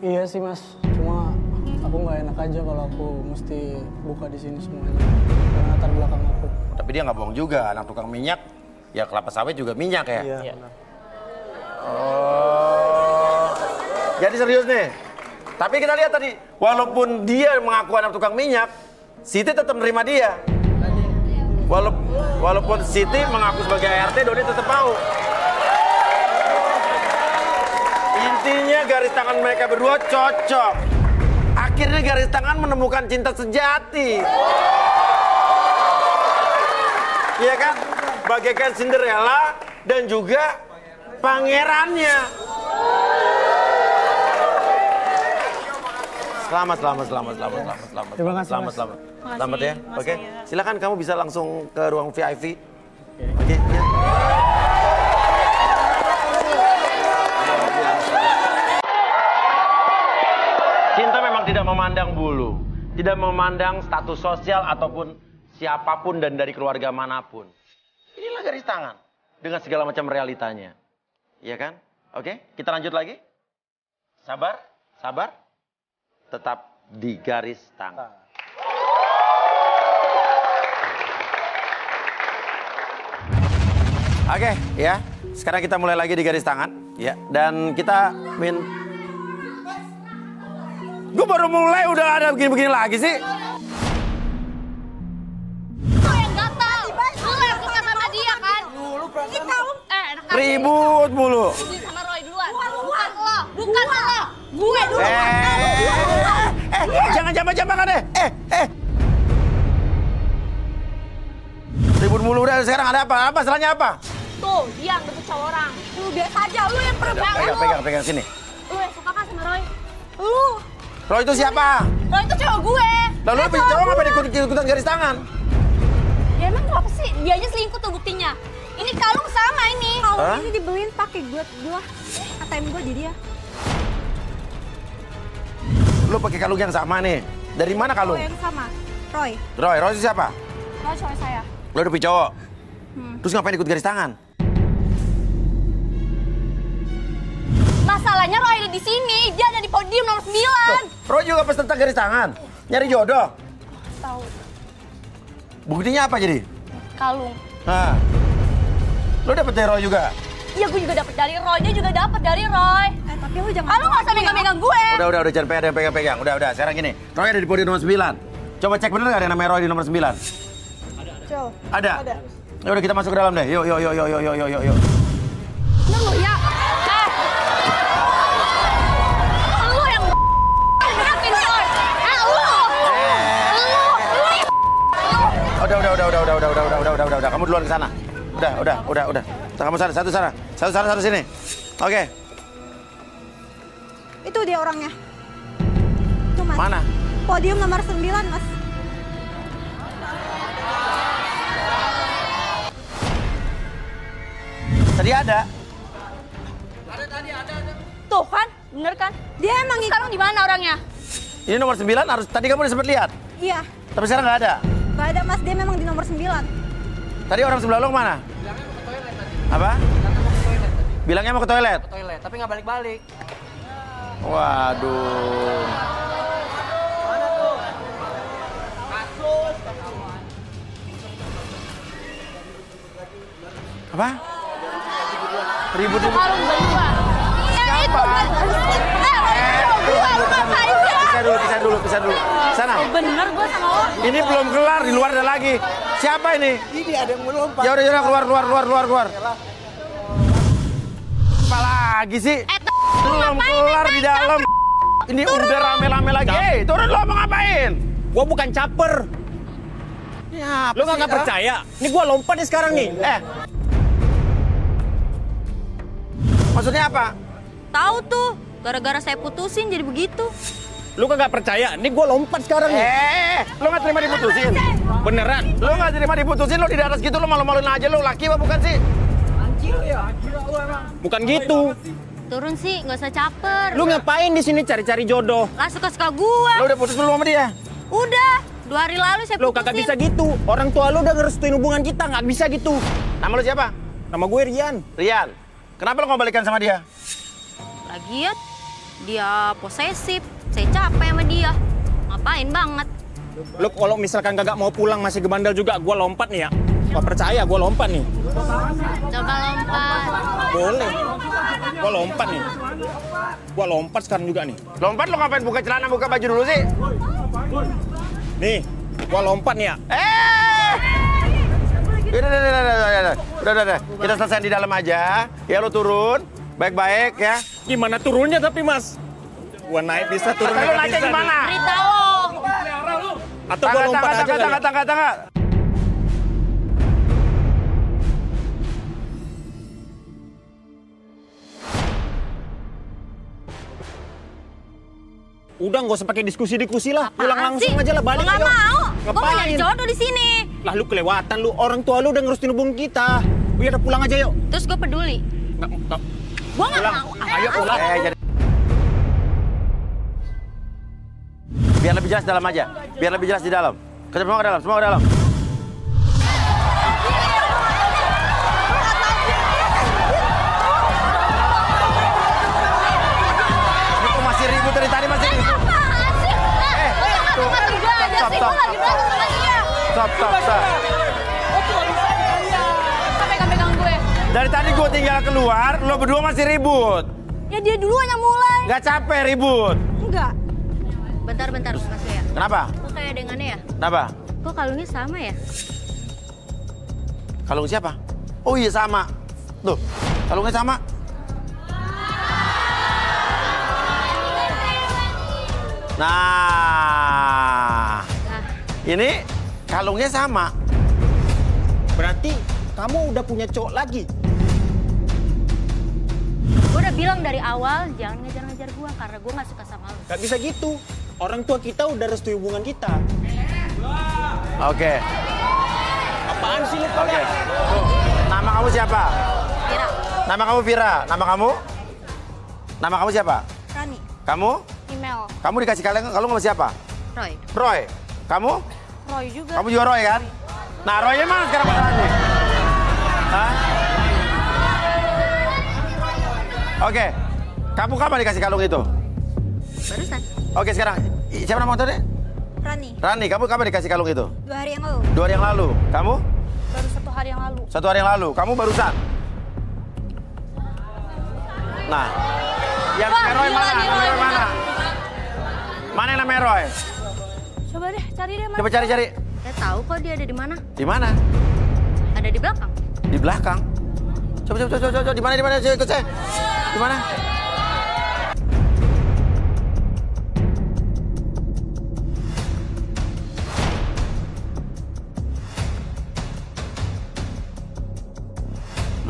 Iya sih, Mas. Cuma aku nggak enak aja kalau aku mesti buka di sini semuanya. Karena latar belakang aku. Tapi dia nggak bohong juga. Anak tukang minyak, ya kelapa sawit juga minyak ya? Iya. Jadi serius nih? Tapi kita lihat tadi, walaupun dia mengaku anak tukang minyak, Siti tetap menerima dia. Walaupun Siti mengaku sebagai ART, Dodi tetap mau. Intinya garis tangan mereka berdua cocok. Akhirnya garis tangan menemukan cinta sejati. Iya kan? Bagaikan Cinderella dan juga pangerannya. Selamat. Selamat ya. Oke. Silakan kamu bisa langsung ke ruang VIP. Oke. Ya. Cinta memang tidak memandang bulu, tidak memandang status sosial ataupun siapapun dan dari keluarga manapun. Inilah garis tangan dengan segala macam realitanya. Iya kan? Oke, kita lanjut lagi. Sabar. Tetap di garis tangan. Oke, ya. Sekarang kita mulai lagi di garis tangan. Ya. Dan kita min. Gue baru mulai udah ada begini-begini lagi sih. Lo yang gatal. Lo yang suka sama dia kan. Ribut mulu. Sama Roy duluan. Bukan lo. Bukan lo. Gue duluan. Jangan jambang-jambangan deh. Ribut mulu udah sekarang ada apa? Apa salahnya apa? Tuh, dia yang bentuk cowok orang. Lu biasa aja, lu yang perempuan. Pegang sini. Lu yang suka kan sama Roy? Lu. Roy itu siapa? Roy itu cowok gue. Lalu lu cowok apa diikutan garis tangan? Ya emang kenapa sih? Dianya selingkuh tuh buktinya. Ini kalung sama ini. Kalung ini dibeliin pakai gue. ATM gue jadi ya. Lu pakai kalung yang sama nih. Dari mana kalung? Kalung yang sama. Roy. Roy itu siapa? Roy cowok saya. Lu udah pilih cowok? Terus ngapain ikut garis tangan? Masalahnya Roy ada di sini, dia ada di podium nomor 9. Tuh, Roy juga peserta garis tangan, nyari jodoh. Tahu. Buktinya apa jadi? Kalung. Nah, lo dapet dari Roy juga? Iya, gue juga dapet dari Roy, dia juga dapet dari Roy. Tapi lo jangan. Lo nggak usah megang-megang gue. Udah, jangan pegang. Udah, sekarang gini, Roy ada di podium nomor 9. Coba cek bener nggak ada namanya Roy di nomor 9? Ada. Ya udah kita masuk ke dalam deh. Yuk. Lu ya. Lu yang ngerakin Roy. Lu. Udah. Kamu duluan ke sana. Udah. Kamu sana, satu sini. Oke. Itu dia orangnya. Itu Mas. Mana? Podium nomor 9, Mas. Tadi ada. Ada. Tuh kan, bener kan? Dia emang sekarang di mana orangnya? Ini nomor 9 harus, tadi kamu udah sempat lihat? Iya. Tapi sekarang nggak ada? Nggak ada, Mas. Dia memang di nomor 9. Tadi orang sebelah lo kemana? Bilangnya mau ke toilet tadi. Apa? Bilangnya mau ke toilet tadi. Bilangnya mau ke toilet? Ke toilet, tapi nggak balik-balik. Waduh. Mana tuh? Kasus. Apa? Ribut itu kalung berdua. Yang itu Pisah dulu. Sana. Bener gue sama lo. Ini belum kelar, di luar ada lagi. Siapa ini? Ini ada yang melompat. Ya udah keluar. Apa lagi sih? Belum kelar di dalam. Ini udah rame-rame lagi. Hei, turun lo mau ngapain? Gua bukan caper. Lo nggak percaya? Ini gua lompat nih sekarang nih. Maksudnya apa? Tahu tuh, gara-gara saya putusin jadi begitu. Lu kagak percaya? Ini gue lompat sekarang nih. Lu nggak terima diputusin? Beneran? Lu nggak terima diputusin? Lu di atas gitu, lu malu-maluin aja, lu laki apa bukan sih? Anjir ya, gila lu emang. Bukan gitu. Turun sih, nggak usah caper. Lu ngapain di sini cari-cari jodoh? Lah suka-suka gue. Lu udah putus dulu sama dia? Udah, 2 hari lalu saya putusin. Lu kagak bisa gitu. Orang tua lu udah ngerestuin hubungan kita, nggak bisa gitu. Nama lu siapa? Nama gue Rian. Rian. Kenapa lo mau balikan sama dia? Lagian, dia posesif. Saya capek sama dia. Ngapain banget. Lo kalau misalkan kagak mau pulang masih gebandel juga, gue lompat nih ya. Gak percaya, gue lompat nih. Coba lompat. Boleh. Gue lompat nih. Gue lompat sekarang juga nih. Lompat lo ngapain buka celana, buka baju dulu sih? Nih, gue lompat nih ya. Udah. Kita selesai di dalam aja. Ya lo turun, baik-baik ya. Gimana turunnya tapi Mas? Gua naik bisa turun. Atau lo aja gimana? Beritahu. Atau gua lompat aja. Tangga. Udah nggak usah pakai diskusi lah. Pulang langsung aja lah, balik. Gua nggak mau. Gua mau nyari jodoh di sini. Lah lu kelewatan lu, orang tua lu udah ngerusin hubungan kita. Udah pulang aja yuk. Terus gue peduli. Enggak. Gue nggak mau. Ayo pulang. Biar lebih jelas dalam aja. Biar lebih jelas di dalam. Kita semua ke dalam, Ini kok masih ribut dari tadi masih ribut. Stop. Sampai pegang gue. Dari tadi gue tinggal keluar, lo berdua masih ribut. Ya dia duluan yang mulai. Gak capek ribut? Enggak. Bentar, Mas Uya. Kenapa? Kok kayak dengannya ya? Kenapa? Kok kalungnya sama ya? Kalung siapa? Oh iya sama. Tuh, kalungnya sama. Nah, ini kalungnya sama. Berarti kamu udah punya cowok lagi. Gue udah bilang dari awal, jangan ngejar-ngejar gue karena gue gak suka sama lu. Gak bisa gitu. Orang tua kita udah restui hubungan kita. Oke. Apaan sih lu? Oke. Nama kamu siapa? Vira. Nama kamu Vira. Nama kamu? Nama kamu siapa? Rani. Kamu? Email. Kamu dikasih kalung sama siapa? Roy. Roy. Kamu? Roy juga. Kamu juga Roy kan? Roy. Nah Roy emang sekarang sama Rani. Hah? Oke. Kamu kapan dikasih kalung itu? Barusan. Oke sekarang. Siapa nama motornya? Rani. Rani, kamu kapan dikasih kalung itu? 2 hari yang lalu. 2 hari yang lalu. Kamu? Baru 1 hari yang lalu. 1 hari yang lalu. Kamu barusan? Nah. Yang Roy mana? Roy mana? Mana yang namanya Roy? Coba deh, cari deh. Coba cari. Saya tahu kok dia ada di mana. Di mana? Ada di belakang. Di belakang? Coba. Di mana? Coba ikut saya. Di mana?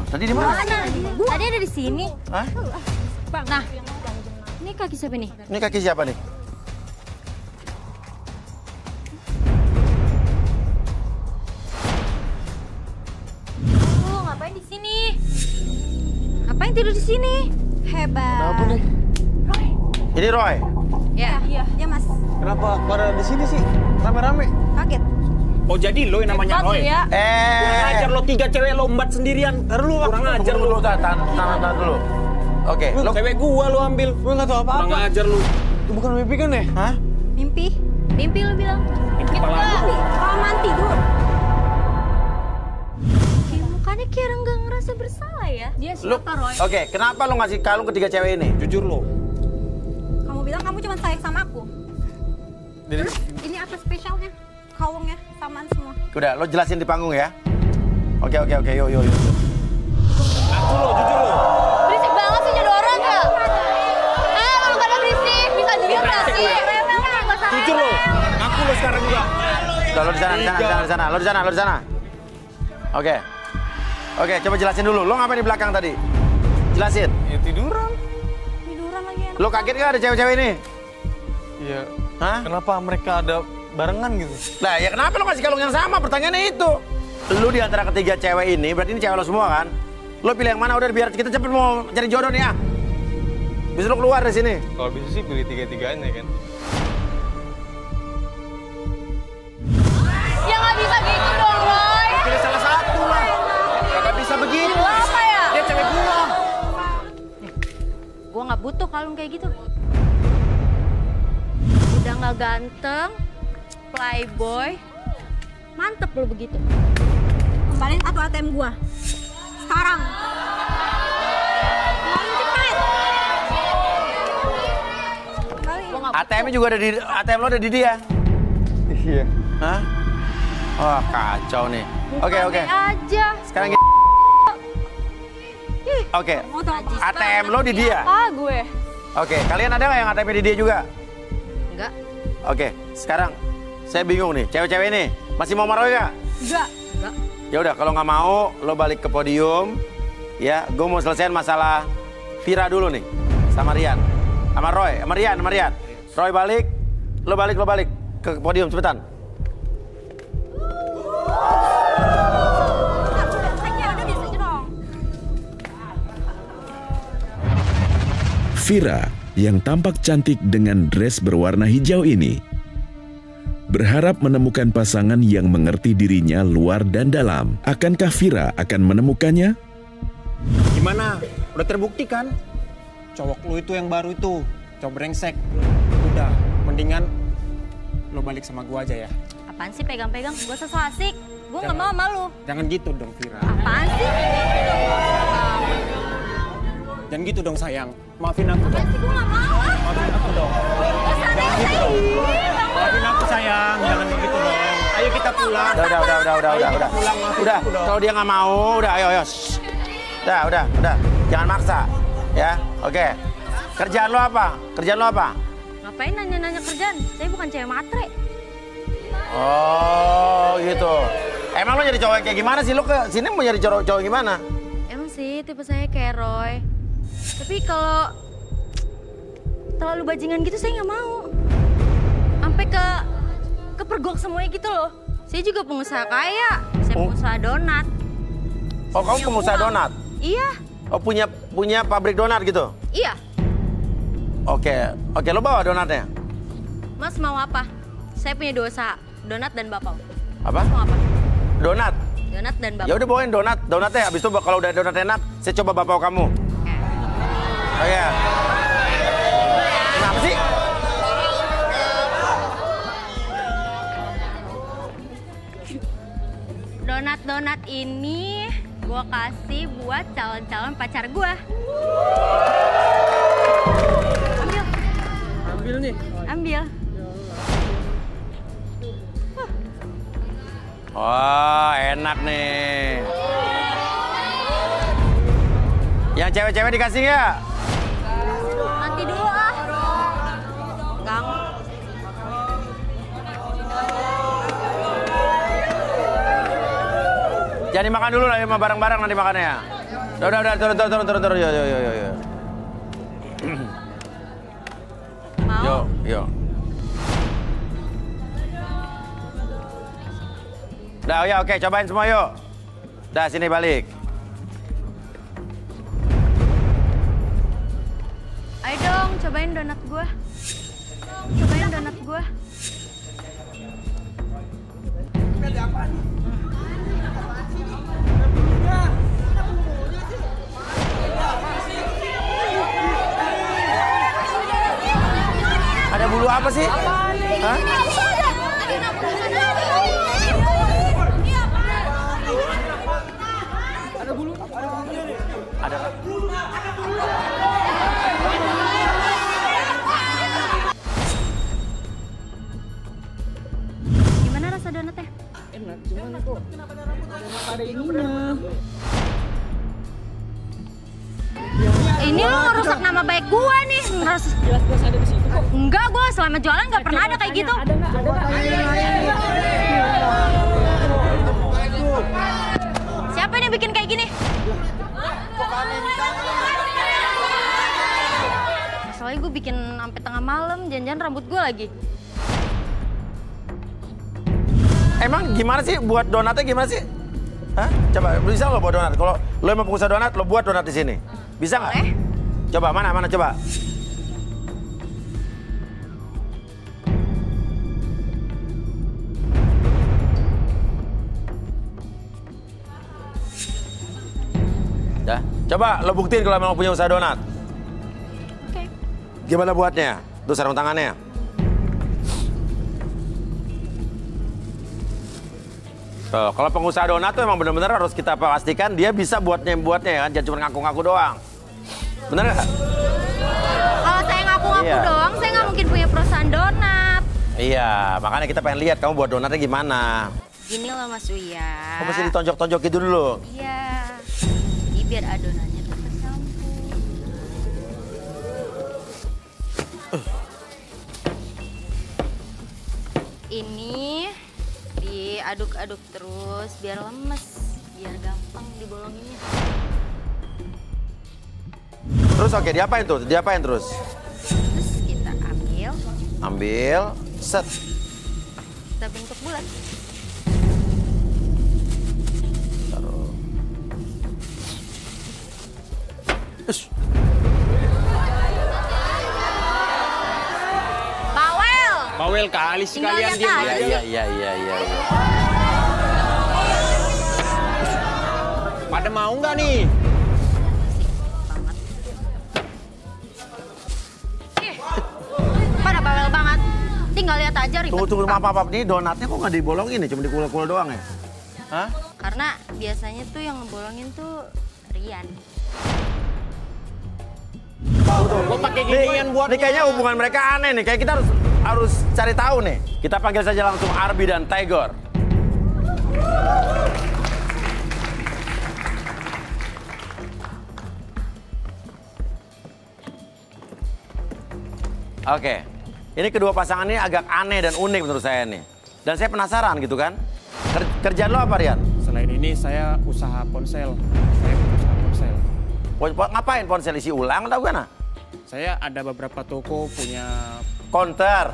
Tadi di mana? Tadi ada di sini. Hah? Nah, ini kaki siapa nih? Ini kaki siapa nih? Ngapain di sini? Ngapain tidur di sini? Hebat. Roy. Ini Roy? Iya Mas. Kenapa pada di sini sih? Rame-rame. Kaget. Oh jadi lo yang namanya Roy? Ya. Kurang ajar lo 3 cewek lombat sendirian. Ntar lo kurang ajar lo. Tahan dulu. Oke. Lo cewek gua lo ambil. Gue gak tau apa-apa. Kurang ajar lo. Itu bukan mimpi kan ya? Hah? Mimpi lo bilang. Itu kelamaan tidur. Oke, mukanya kayak orang gak ngerasa bersalah ya. Dia siapa Roy? Oke, kenapa lo ngasih kalung ke 3 cewek ini? Jujur lo. Kamu bilang kamu cuma sayang sama aku. Terus ini apa spesialnya? Kalungnya samaan semua. Udah, lo jelasin di panggung ya. Oke, yuk. Aku lo, jujur lo. Berisik banget sih jadi orang ya. Kalau kada berisik bisa diem nggak sih? Jujur lo, aku lo sekarang juga. Udah, lo di sana, lo di sana. Oke, coba jelasin dulu. Lo ngapain di belakang tadi? Jelasin. Ya tiduran lagi. Lo kaget nggak ada cewek-cewek ini? Iya. Hah? Kenapa mereka ada? Barengan gitu. Nah ya kenapa lo kasih kalung yang sama? Pertanyaannya itu. Lo di antara ketiga cewek ini, berarti ini cewek lo semua kan? Lo pilih yang mana? Udah biar kita cepet mau cari jodoh nih ya. Bisa lo keluar dari sini. Kalau bisa sih pilih 3-3-nya kan. Ya nggak bisa gitu dong Roy. Pilih salah satu lah. Nggak bisa begitu. Lo apa ya? Dia cewek gua. Gua nggak butuh kalung kayak gitu. Udah nggak ganteng. Playboy, mantep lo begitu. Kembaliin kartu ATM gua sekarang. ATM-nya juga ada di ATM lo ada di dia. Iya. Hah? Wah kacau nih. Oke. Aja. Sekarang. Oke. ATM lo di dia. Ah gue. Oke. Kalian ada nggak yang ATM-nya di dia juga? Enggak. Oke. Sekarang. Saya bingung nih, cewek-cewek ini masih mau marah ya? Enggak. Ya udah, kalau nggak mau, lo balik ke podium. Ya, gue mau selesaiin masalah Vira dulu nih, sama Rian, sama Roy, sama Rian. Roy balik, lo balik ke podium cepetan. Vira yang tampak cantik dengan dress berwarna hijau ini berharap menemukan pasangan yang mengerti dirinya luar dan dalam. Akankah Vira akan menemukannya? Gimana? Udah terbukti kan? Cowok lu itu yang baru itu. Cowok brengsek. Udah, mendingan lu balik sama gua aja ya. Apaan sih pegang-pegang? Gua sesuasik. Gua nggak mau sama lu. Jangan gitu dong Vira. Apaan sih? Dan gitu dong sayang, maafin aku dong. Gue gak mau ah. Maafin aku dong. Maafin aku sayang, jangan begitu dong. Ayo kita pulang. Udah. Udah, kalau dia gak mau, udah ayo. Udah. Jangan maksa. Ya, oke. Kerjaan lo apa? Ngapain nanya-nanya kerjaan? Saya bukan cewek matre. Oh, gitu. Emang lo jadi cowok kayak gimana sih? Lo ke sini mau jadi cowok gimana? Emang sih, tipe saya kayak Roy. Tapi kalau terlalu bajingan gitu saya nggak mau. Sampai ke pergok semuanya gitu loh. Saya juga pengusaha kaya. Saya pengusaha donat. Oh, kamu pengusaha donat? Iya. Oh, punya pabrik donat gitu? Iya. Oke, lo bawa donatnya? Mas mau apa? Saya punya dua usaha, donat dan bakpao. Apa? Mas mau apa? Donat dan bakpao. Ya udah bawain donatnya. Habis itu kalau udah donat enak, saya coba bakpao kamu. Oke. Oh, yeah. Kenapa sih? Donat ini gue kasih buat calon-calon pacar gue. Ambil nih. Ambil. Wah, enak nih. Yang cewek-cewek dikasih nggak? Nanti dulu ah. Gang. Jadi makan dulu lah, barang-barang nanti makannya. Udah, turun. Yo. Mau? Yo. Dah, ya oke, cobain semua yuk. Dah, sini balik. Ayo dong, cobain donat gua. Ada apa nih? Ada bulu apa sih? Hah? Gimana rasa donatnya? Enak, cuman kok ada ininya. Ini lo ngerusak nama baik gua nih. Jelas-jelas ada di situ kok. Enggak, gua selama jualan nggak pernah ada kayak gitu. Ada. Siapa yang bikin kayak gini? Soalnya gue bikin sampai tengah malam, jangan-jangan rambut gue lagi. Emang gimana sih buat donatnya gimana sih? Hah? Coba bisa lo buat donat. Kalau lo emang pengusaha donat, lo buat donat di sini. Bisa nggak? Coba mana coba. Dah, coba lo buktiin kalau emang punya usaha donat. Gimana buatnya? Tuh sarung tangannya. Tuh, kalau pengusaha donat tuh emang bener-bener harus kita pastikan dia bisa buatnya kan. Jangan cuma ngaku-ngaku doang. Bener nggak? Kalau saya ngaku-ngaku doang, saya nggak mungkin punya perusahaan donat. Iya, makanya kita pengen lihat kamu buat donatnya gimana. Gini loh Mas Uya. Kamu mesti ditonjok-tonjok gitu dulu. Iya. Ini biar adonannya. Ini diaduk-aduk terus biar lemes, biar gampang dibolonginnya. Terus oke, diapain terus? Terus kita ambil, set. Kita bentuk bulat. Taruh. Bawel kali sekalian dia. Iya. Pada mau nggak nih? Pada bawel banget. Tinggal lihat aja ribet. Tunggu maaf nih donatnya kok nggak dibolongin ya? Cuma dikul-kul doang ya? Hah? Karena biasanya tuh yang ngebolongin tuh Rian. Gue pakai ginian buat. Nih kayaknya hubungan mereka aneh nih. Kayak kita harus cari tahu nih. Kita panggil saja langsung Arbi dan Tigor. Oke, ini kedua pasangan ini agak aneh dan unik menurut saya nih. Dan saya penasaran gitu kan. Kerjaan lo apa, Rian? Selain ini saya usaha ponsel. Saya usaha ponsel. Ngapain ponsel, isi ulang atau gimana? Saya ada beberapa toko punya konter,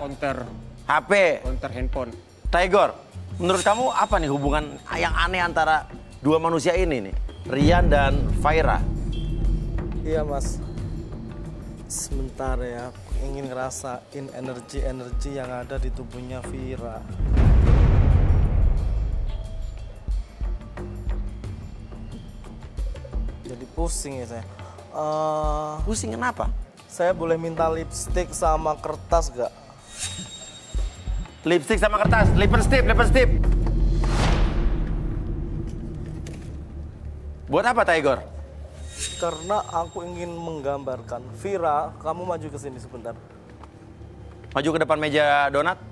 HP, konter handphone. Tigor, menurut kamu apa nih hubungan yang aneh antara dua manusia ini nih, Rian dan Vira? Iya, Mas. Sebentar ya, aku ingin ngerasain energi-energi yang ada di tubuhnya Vira. Jadi pusing ya saya. Pusing kenapa? Saya boleh minta lipstik sama kertas gak? Lipstik sama kertas, lippenstip. Buat apa, Tigor? Karena aku ingin menggambarkan. Vira, kamu maju ke sini sebentar. Maju ke depan meja donat.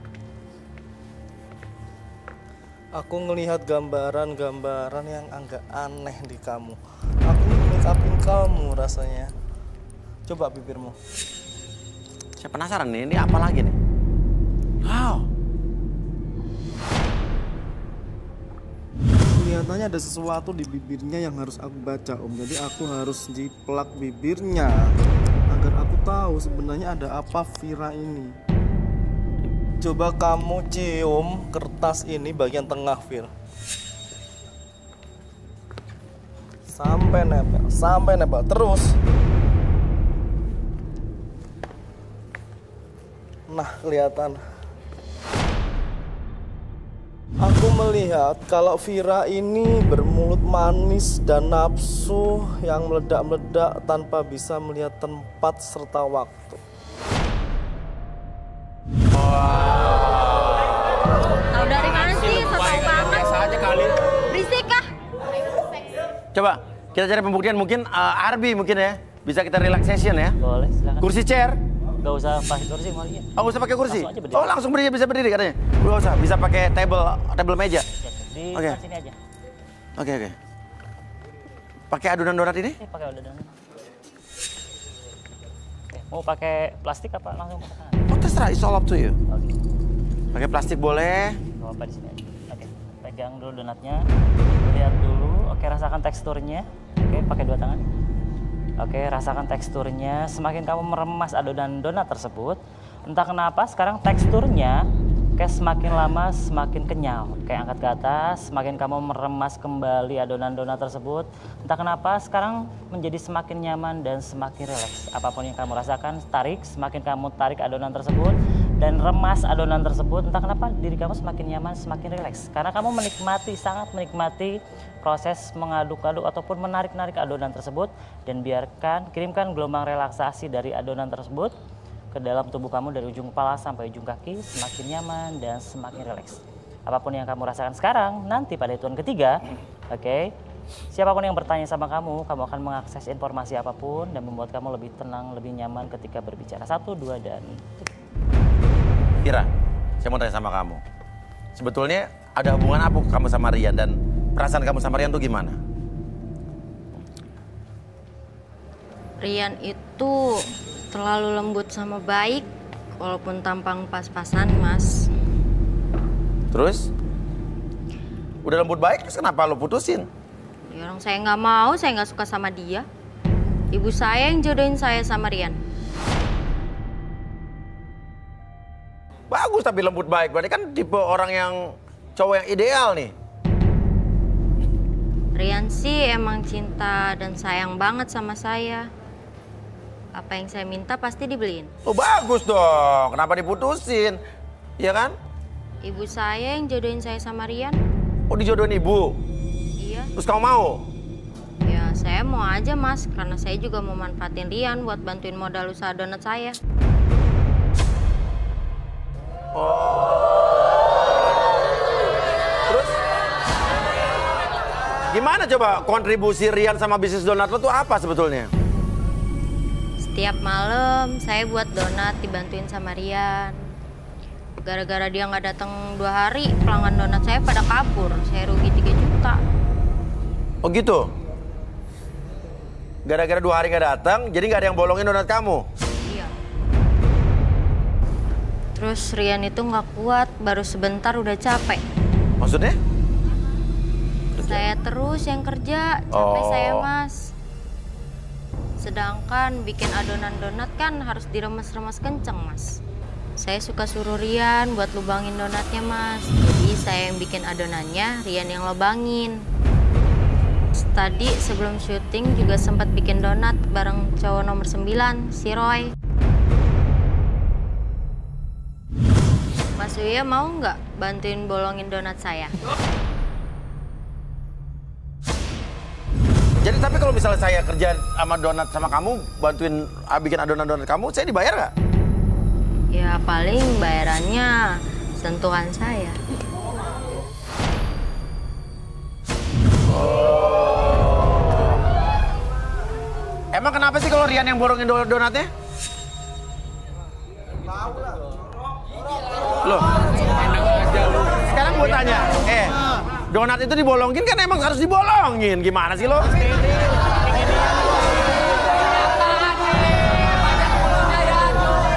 Aku ngelihat gambaran-gambaran yang agak aneh di kamu. Aku make upin kamu rasanya. Coba bibirmu. Saya penasaran nih, ini apa lagi nih? Wow. Kelihatannya ada sesuatu di bibirnya yang harus aku baca, Om. Jadi aku harus diplak bibirnya agar aku tahu sebenarnya ada apa Vira ini. Coba kamu cium kertas ini bagian tengah, Vira. Sampai nempel terus. Nah, kelihatan. Aku melihat kalau Vira ini bermulut manis dan nafsu yang meledak-meledak tanpa bisa melihat tempat serta waktu. Wow. Dari mana sih? Satu banget. Saja kali. Berisik kah? Coba kita cari pembuktian, mungkin Arbi mungkin ya. Bisa kita relaxation ya. Boleh, silakan. Kursi chair. Gak usah pakai kursi malahnya. Oh, gak usah pakai kursi? Oh, langsung berdiri, bisa berdiri katanya? Gak usah, bisa pakai table meja? Di sini aja. Oke. Pakai adonan donat ini? Iya, pakai adonan donat. Mau pakai plastik apa langsung ke tangan? Oh, terserah, it's all up to you. Oke. Pakai plastik boleh. Gak apa-apa, di sini aja. Oke, pegang dulu donatnya. Lihat dulu, oke, rasakan teksturnya. Oke, pakai dua tangan. Oke, rasakan teksturnya. Semakin kamu meremas adonan donat tersebut, entah kenapa sekarang teksturnya kayak semakin lama semakin kenyal. Kayak angkat ke atas, semakin kamu meremas kembali adonan donat tersebut, entah kenapa sekarang menjadi semakin nyaman dan semakin rileks. Apapun yang kamu rasakan, tarik, semakin kamu tarik adonan tersebut dan remas adonan tersebut, entah kenapa diri kamu semakin nyaman, semakin rileks. Karena kamu menikmati, sangat menikmati proses mengaduk-aduk ataupun menarik-narik adonan tersebut. Dan biarkan, kirimkan gelombang relaksasi dari adonan tersebut ke dalam tubuh kamu dari ujung kepala sampai ujung kaki, semakin nyaman dan semakin rileks. Apapun yang kamu rasakan sekarang, nanti pada hitungan ketiga, oke, siapapun yang bertanya sama kamu akan mengakses informasi apapun dan membuat kamu lebih tenang, lebih nyaman ketika berbicara. 1, 2, dan... Vira, saya mau tanya sama kamu. Sebetulnya ada hubungan apa kamu sama Rian dan perasaan kamu sama Rian tuh gimana? Rian itu terlalu lembut sama baik, walaupun tampang pas-pasan, Mas. Terus? Udah lembut baik, terus kenapa lo putusin? Ya, orang saya nggak mau, saya nggak suka sama dia. Ibu saya yang jodohin saya sama Rian. Bagus tapi lembut baik, berarti kan tipe orang yang cowok yang ideal nih. Rian sih emang cinta dan sayang banget sama saya. Apa yang saya minta pasti dibeliin. Oh, bagus dong, kenapa diputusin? Iya kan? Ibu saya yang jodohin saya sama Rian. Oh, dijodohin ibu? Iya. Terus kamu mau? Ya saya mau aja, Mas, karena saya juga mau manfaatin Rian buat bantuin modal usaha donat saya. Terus gimana coba kontribusi Rian sama bisnis donat lo tuh apa sebetulnya? Tiap malam saya buat donat dibantuin sama Rian. Gara-gara dia nggak datang 2 hari, pelanggan donat saya pada kabur. Saya rugi 3 juta. Oh gitu? Gara-gara 2 hari nggak datang, jadi nggak ada yang bolongin donat kamu? Iya. Terus Rian itu nggak kuat, baru sebentar udah capek. Maksudnya? Saya terus yang kerja, capek saya mas. Sedangkan bikin adonan donat kan harus diremes-remes kenceng mas. Saya suka suruh Rian buat lubangin donatnya mas. Jadi saya yang bikin adonannya, Rian yang lubangin. Tadi sebelum syuting juga sempat bikin donat bareng cowok nomor 9, si Roy. Mas Uya mau nggak bantuin bolongin donat saya? Jadi tapi kalau misalnya saya kerja sama donat sama kamu, bantuin bikin adonan-donat kamu, saya dibayar nggak? Ya paling bayarannya sentuhan saya. Emang kenapa sih kalau Rian yang borongin donatnya? Loh, sekarang gue tanya, donat itu dibolongin kan emang harus dibolongin, gimana sih lo?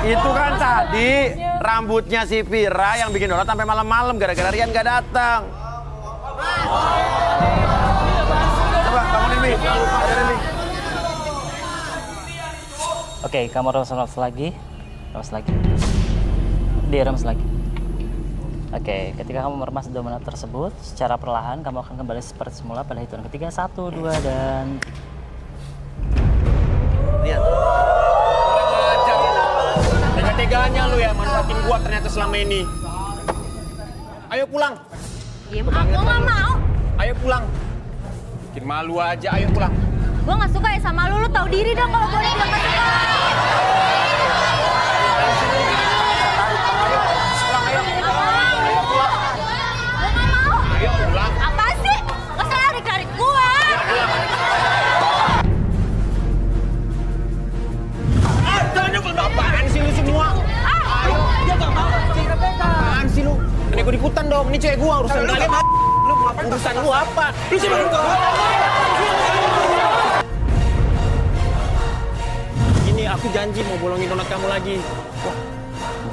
Itu kan tadi rambutnya si Vira yang bikin donat sampai malam-malam gara-gara Rian gak datang. Coba bangunin Mi, Oke, kamu remes lagi. Remes lagi. Diremes lagi. Oke, ketika kamu meremas donat tersebut, secara perlahan kamu akan kembali seperti semula pada hitungan ketiga. 1, 2, dan... Lihat. Tega-teganya lu ya, manfaatin gua ternyata selama ini. Ayo pulang. Diam, aku gak mau. Ayo pulang. Bikin malu aja, ayo pulang. Gue gak suka ya sama lu tau diri dong kalau gue udah gak suka. Ayo pulang. Gue gak mau. Ayo pulang. Apa sih? Gak usah narik-narik gue. Jangan nyebel apaan sih lu semua. Ayo, dia gak mau. Apaan sih lu? Ini gue ikutan dong, ini cewek gue urusan kalian. Lu urusan lu apa? Lu sih baru aku janji mau bolongin donat kamu lagi. Wah,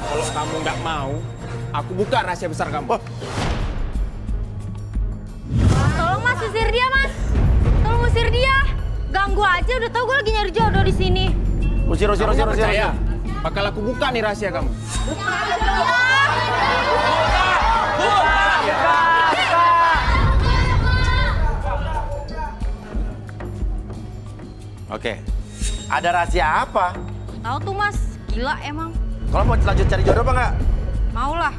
kalau kamu nggak mau, aku buka rahasia besar kamu. Oh. Tolong mas, usir dia mas. Tolong usir dia. Ganggu aja, udah tau gue lagi nyari jodoh di sini. Usir. Percaya? Bakal aku buka nih rahasia kamu. Buka. Oke. Ada rahasia apa? Tahu tuh mas, gila emang. Kalau mau lanjut cari jodoh apa enggak? Mau lah.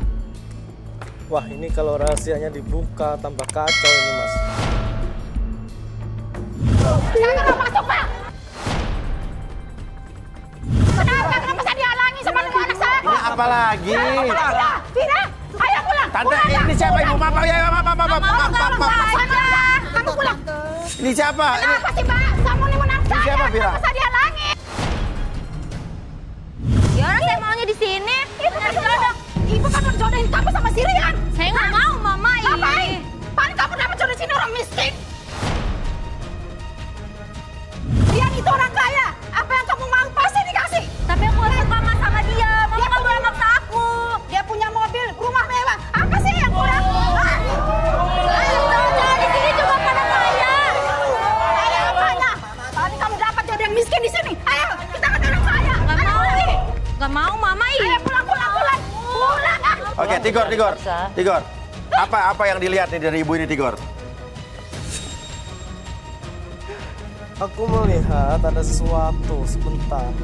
Wah ini kalau rahasianya dibuka tambah kacau ini mas. Jangan mau masuk pak! Kenapa saya dihalangi sama anak saya? Ini apa lagi? Vira, ayo pulang! Tante, ini siapa ibu? Maaf ya. Kamu pulang. Ini siapa? Kenapa sih pak? Kamu nih menang saya. Siapa Vira? Orang saya maunya di sini. Ibu kan jodoh. Ibu kan jodohin kamu sama si Rian. Saya nggak mau, Mama. Ngapain? Paling kamu dapat jodoh sini orang miskin. Rian itu orang kaya. Apa yang kamu mau pasti dikasih. Tapi aku harus suka sama dia. Mama nggak boleh maksa aku. Dia punya mobil, rumah mewah. Apa sih yang kurang? Jodoh di sini juga pada kaya. Kaya apanya? Paling kamu dapat jodoh yang miskin di sini. Ayo, kita ke orang kaya. Gak mau, Mama. Ayo pulang. Oke, Tigor. Apa yang dilihat nih dari ibu ini, Tigor? Aku melihat ada sesuatu sebentar.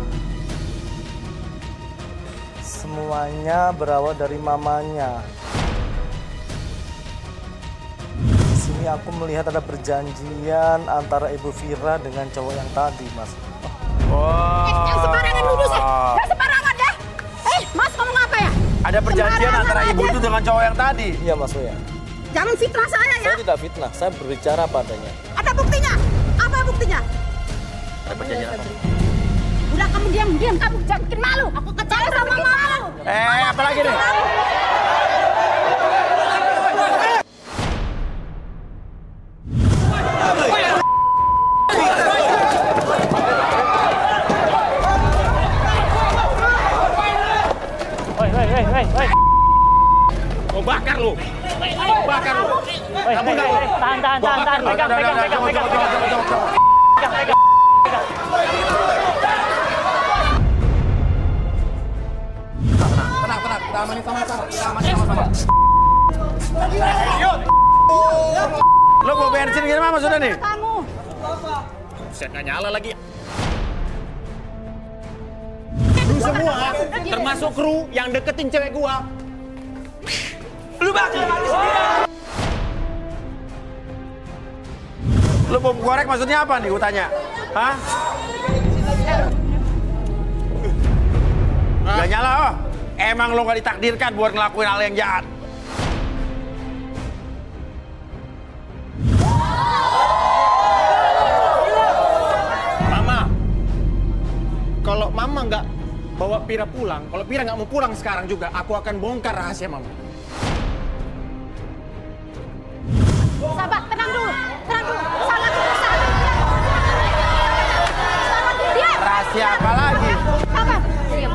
Semuanya berawal dari mamanya. Di sini aku melihat ada perjanjian antara Ibu Vira dengan cowok yang tadi, Mas. Jangan sembarangan dulu, sih. Mas, ngomong apa ya? Ada perjanjian antara ibu itu dengan cowok yang tadi. Iya, Mas Uya. Jangan fitnah saya ya. Saya tidak fitnah, saya berbicara padanya. Ada buktinya? Apa buktinya? Ada perjanjian apa? Udah kamu diam, kamu jangan bikin malu. Aku kecewa sama malu. Apa lagi nih? Tahan, pegang. Tenang, kita amanin sama-sama. Yuk! Lo mau bensin gini mah maksudnya nih? Buset, nggak nyala lagi. Lu semua, termasuk kru yang deketin cewek gua. Lu bakal mati sendiri. Lu bom korek maksudnya apa nih, gua tanya? Hah? Gak nyala, oh? Emang lo gak ditakdirkan buat ngelakuin hal yang jahat? Mama, kalau Mama nggak bawa Pira pulang, kalau Pira nggak mau pulang sekarang juga, aku akan bongkar rahasia Mama. Sabar, tenang dulu. Siapa lagi? Sabar, diam.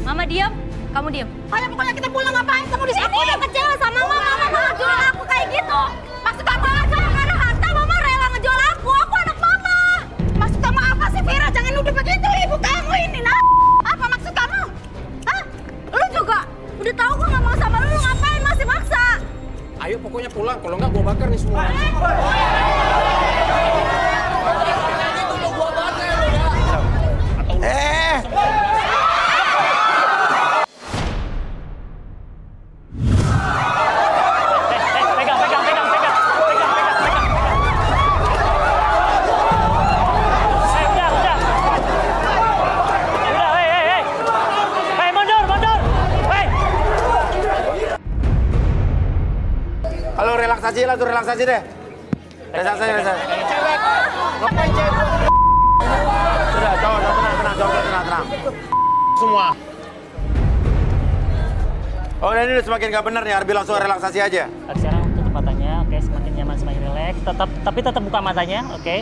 Mama diam, kamu diam. Kalau pokoknya kita pulang, ngapain kamu di sini? Aku udah kecewa sama Mama ngejual aku kayak gitu. Maksud kamu apa? Karena harta Mama rela ngejual aku anak Mama. Maksud kamu apa sih, Vira? Jangan udah begitu ibu kamu ini, nah. Apa maksud kamu? Hah? Lu juga udah tahu gua nggak mau sama lu, ngapain masih maksa? Ayo pokoknya pulang, kalau nggak gua bakar nih semua. Relaksasi deh. Relaksasi. Ngapain cewek? Sudah, tenang. Semua. Oh, ini udah semakin gak bener nih, Arbi langsung relaksasi aja. Sekarang tutup matanya, oke, semakin nyaman, semakin rileks. Tapi tetap buka matanya, oke.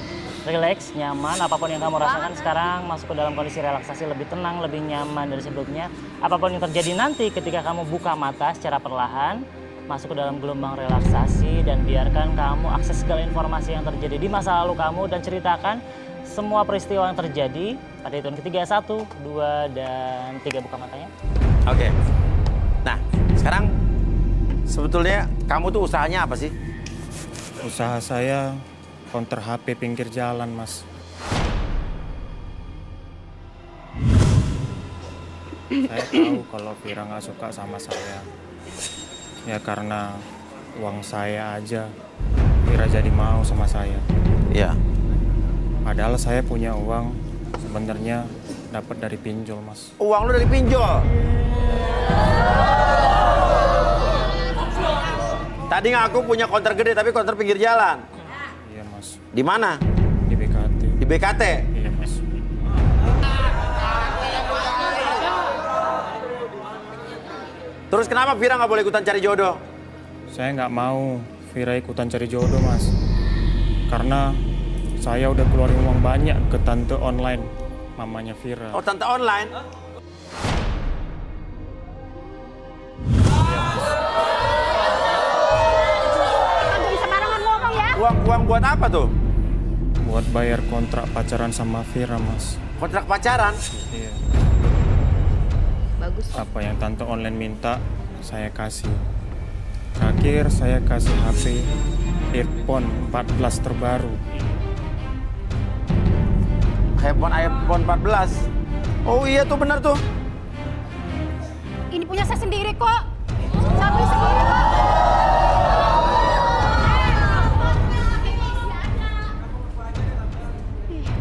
Rileks, nyaman, apapun yang kamu rasakan sekarang masuk ke dalam kondisi relaksasi lebih tenang, lebih nyaman dari sebelumnya. Apapun yang terjadi nanti ketika kamu buka mata secara perlahan, masuk ke dalam gelombang relaksasi dan biarkan kamu akses segala informasi yang terjadi di masa lalu kamu dan ceritakan semua peristiwa yang terjadi pada hitungan ketiga. 1, 2, dan 3 buka matanya. Oke. Nah, sekarang sebetulnya kamu tuh usahanya apa sih? Usaha saya konter HP pinggir jalan, Mas. Saya tahu kalau Vira nggak suka sama saya. Ya karena uang saya aja, Vira jadi mau sama saya. Iya. Padahal saya punya uang sebenarnya dapat dari pinjol, Mas. Uang lu dari pinjol? Tadi ngaku punya konter gede tapi konter pinggir jalan. Iya, Mas. Di mana? Di BKT. Di BKT? Iya, Mas. Terus kenapa Vira nggak boleh ikutan cari jodoh? Saya nggak mau Vira ikutan cari jodoh, Mas. Karena saya udah keluarin uang banyak ke tante online, mamanya Vira. Oh, tante online? Jangan sembarangan ngomong ya. Uang buat apa tuh? Buat bayar kontrak pacaran sama Vira, Mas. Kontrak pacaran? Iya. Apa yang tante online minta, saya kasih. Terakhir saya kasih HP iPhone 14 terbaru. iPhone 14? Oh iya tuh, benar tuh. Ini punya saya sendiri kok. Saya beli sendiri kok.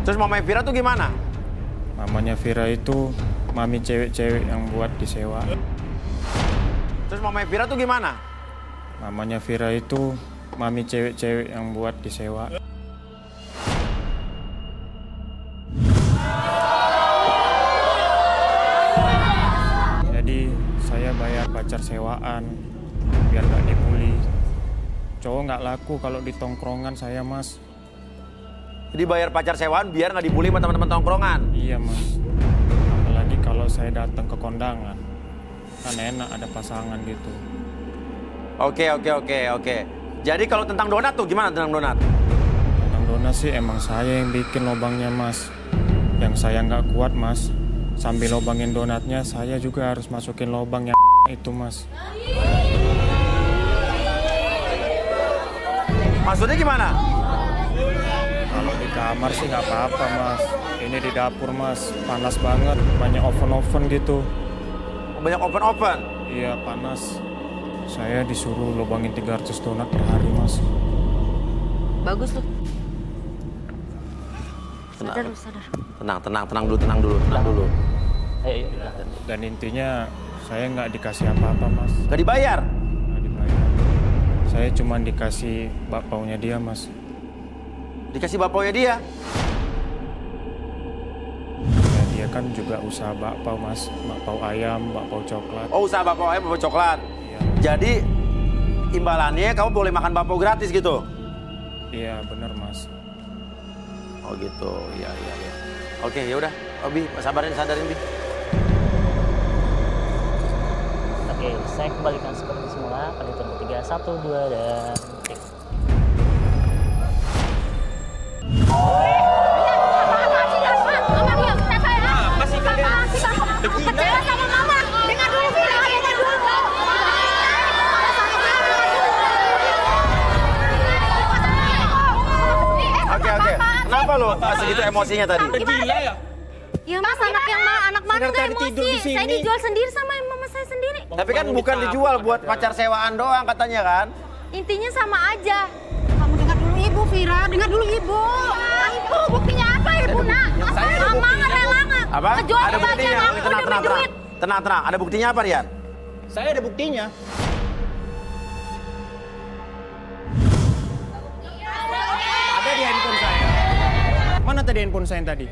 Terus mamanya Vira tuh gimana? Mamanya Vira itu mami cewek-cewek yang buat disewa. Terus mamanya Vira tuh gimana? Mamanya Vira itu mami cewek-cewek yang buat disewa. pacar sewaan, biar gak dibully. Cowok gak laku kalau di tongkrongan saya, Mas. Jadi bayar pacar sewaan biar gak dibully sama teman-teman tongkrongan? Iya, Mas. Apalagi kalau saya datang ke kondangan. Kan enak ada pasangan gitu. Oke. Jadi kalau tentang donat tuh gimana tentang donat? Tentang donat sih emang saya yang bikin lobangnya, Mas. Yang saya nggak kuat, Mas. Sambil lobangin donatnya, saya juga harus masukin lobang yang itu, Mas. Maksudnya gimana? Kalau di kamar sih nggak apa-apa, Mas. Ini di dapur, Mas. Panas banget, banyak oven-oven gitu. Banyak oven-oven? Iya, panas. Saya disuruh lobangin 300 donat per hari, Mas. Bagus loh. Tenang dulu. Ayo. Dan intinya saya nggak dikasih apa-apa, Mas. Nggak dibayar? Nggak dibayar. Saya cuma dikasih bapaunya dia, Mas. Dikasih bapaunya dia? Ya, dia kan juga usaha bakpao, Mas. Bakpao ayam, bakpao coklat. Oh, usaha bakpao ayam, bakpao coklat? Iya. Jadi, imbalannya kamu boleh makan bakpao gratis gitu? Iya, bener, Mas. Oh gitu, iya. Oke, yaudah, Obi, sadarin, Bi. Oke, saya kembalikan seperti semula. Pada hitungan ketiga, 1, 2, dan... Tik. Kenapa lo masih gitu emosinya tadi? Gila ya? Ya Mas, anak mana nggak emosi? Saya dijual sendiri sama mama saya sendiri. Tapi kan bukan dijual buat pacar sewaan doang katanya kan? Intinya sama aja. Kamu dengar dulu Ibu, Vira. Dengar dulu Ibu. Ibu, buktinya apa Ibu, nak? Mama ngerela nggak? Apa? Ada buktinya? Tenang. Ada buktinya apa, Rian? Saya ada buktinya. Ada di handphone saya. Mana tadi handphone saya yang tadi?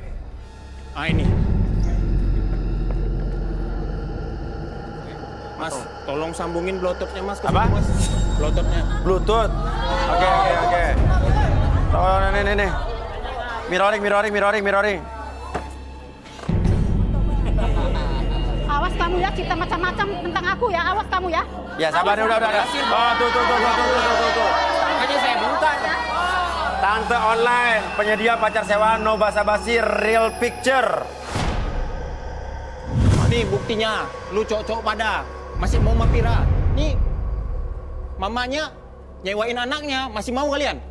Ah, ini. Mas, tolong sambungin bluetoothnya, Mas. Apa? Mas. Bluetoothnya. Bluetooth? Oke. Tolong, nih. Mirroring. Awas kamu ya, cerita macam-macam tentang aku ya. Awas kamu ya. Ya, sabar ya, udah. Oh, tuh. Makanya saya bentar. Tante online, penyedia pacar sewaan, no basa-basi, real picture. Nih buktinya, lu cowok-cowok pada masih mau mampira. Nih, mamanya nyewain anaknya, masih mau kalian?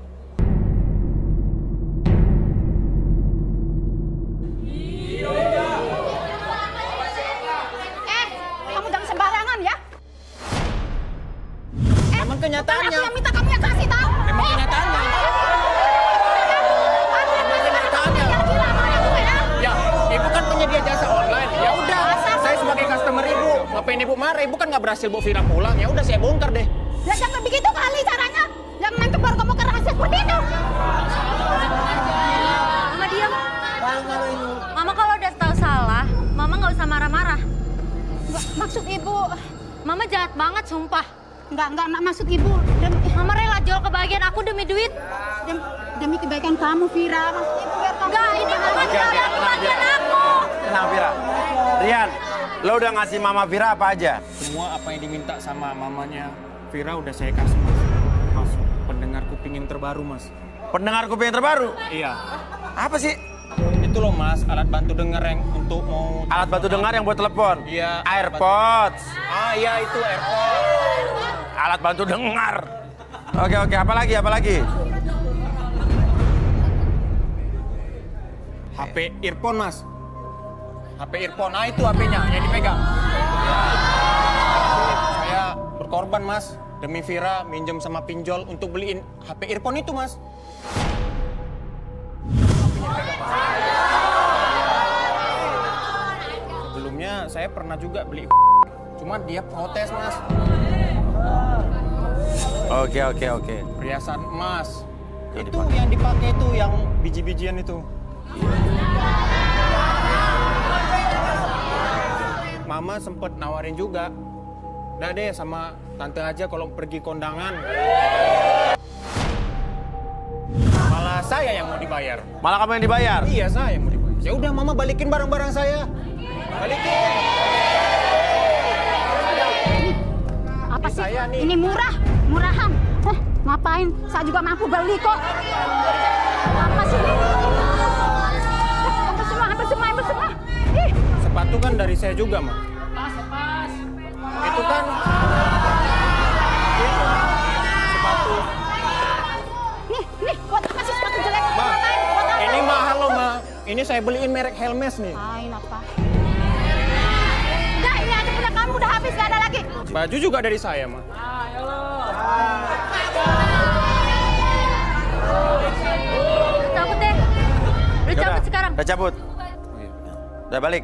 Kamu jangan sembarangan ya. Emang kenyataannya. Aku yang minta kamu yang kasih tahu. Emang kenyataannya. Ngapain Ibu marah? Ibu kan nggak berhasil bawa Vira pulang. Ya udah saya bongkar deh. Ya jangan begitu kali caranya. Yang nangkep baru kamu kerasa seperti itu. Mama diam. Mama kalau udah tahu salah, Mama nggak usah marah-marah. Maksud Ibu, Mama jahat banget sumpah. Nggak maksud Ibu. Mama rela jual kebahagiaan aku demi duit. Demi kebaikan kamu Vira. Maksud Ibu biar kamu. Nggak, ini bukan jualan kebahagiaan aku. Tenang Vira. Rian. Lo udah ngasih Mama Vira apa aja? Semua apa yang diminta sama mamanya Vira udah saya kasih, Mas. Mas, pendengar kuping yang terbaru, Mas. Pendengar kuping yang terbaru? Iya. Apa sih? Itu loh, Mas. Alat bantu dengar yang untuk mau... Alat bantu dengar yang buat telepon? Iya. AirPods. Ah, iya itu AirPods. Alat bantu dengar. Oke. Apa lagi? HP earphone, Mas. HP earphone, nah itu HP-nya yang dipegang. Saya berkorban, Mas. Demi Vira minjem sama pinjol untuk beliin HP earphone itu, Mas. Sebelumnya saya pernah juga beli, cuma dia protes, Mas. Oke. Perhiasan emas. Itu yang dipakai itu, yang biji-bijian itu. Mama sempet nawarin juga Udah deh sama tante aja kalau pergi kondangan. Malah saya yang mau dibayar. Malah kamu yang dibayar? Iya, saya yang mau dibayar. Ya udah mama balikin barang-barang saya. Balikin. Apa sih? Ini murah, murahan. Hah, ngapain? Saya juga mampu beli kok. Apa sih ini? Hampir semua. Sepatu kan dari saya juga, Ma. Pas. Itu kan. Sepatu. Nih, buat apa sih sepatu jelek? Ma, ini mahal loh, Ma. Ini saya beliin merek Hermes nih. Main apa? Enggak, ini aja punya kamu udah habis, gak ada lagi. Baju juga dari saya, Ma. Ayo loh. Cabut deh. Udah cabut sekarang. Udah cabut. Udah balik.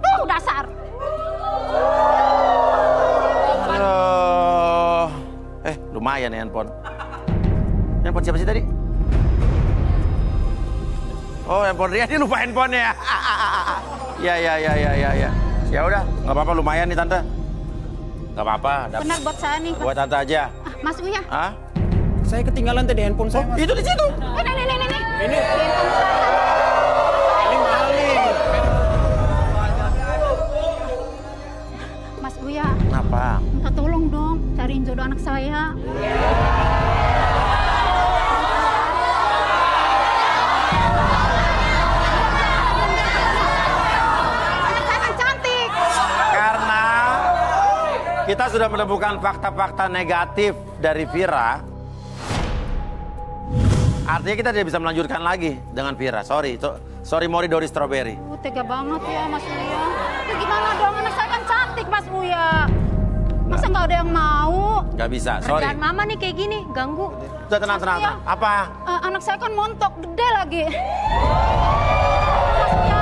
Tuh, dasar. Aduh. Lumayan ya handphone. Handphone siapa sih tadi? Oh, handphone Rian, ini lupa handphonenya. Ya. Ya udah, nggak apa-apa, lumayan nih Tante. Nggak apa-apa. Benar buat saya nih. Buat Tante aja. Mas Uya. Hah? Saya ketinggalan tadi handphone saya. Mas. Itu di situ. Ini. Ini. Ini mahal nih. Mas Uya. Kenapa? Minta tolong dong, cariin jodoh anak saya. Kita sudah menemukan fakta-fakta negatif dari Vira. Artinya kita tidak bisa melanjutkan lagi dengan Vira. Sorry Mori Dori Strawberry. Tega banget ya Mas Uya. Itu gimana dong, anak saya kan cantik Mas Uya. Masa nggak ada yang mau? Nggak bisa, sorry. Kerjaan mama nih kayak gini, ganggu. Udah tenang. Apa? Anak saya kan montok, gede lagi. Mas Uya.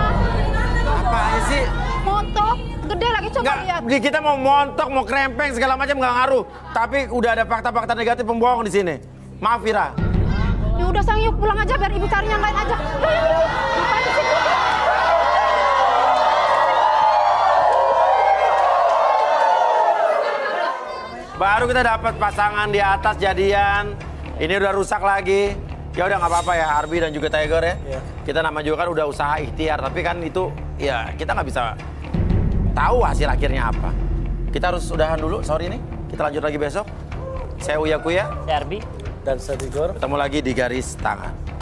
Apa sih? Montok, gede lagi, coba lihat. Kita mau montok, mau krempeng, segala macam nggak ngaruh. Tapi udah ada fakta-fakta negatif pembohong di sini. Maaf, Vira. Ya udah, sayang, yuk pulang aja biar ibu cari yang lain aja. Baru kita dapat pasangan di atas jadian. Ini udah rusak lagi. Ya udah nggak apa-apa ya, Arbi dan juga Tigor ya. Kita nama juga kan udah usaha ikhtiar, tapi kan itu ya kita nggak bisa tahu hasil akhirnya apa. Kita harus udahan dulu, sorry nih. Kita lanjut lagi besok. Saya Uya Kuya. Saya Arbi. Dan saya Tigor. Ketemu lagi di Garis Tangan.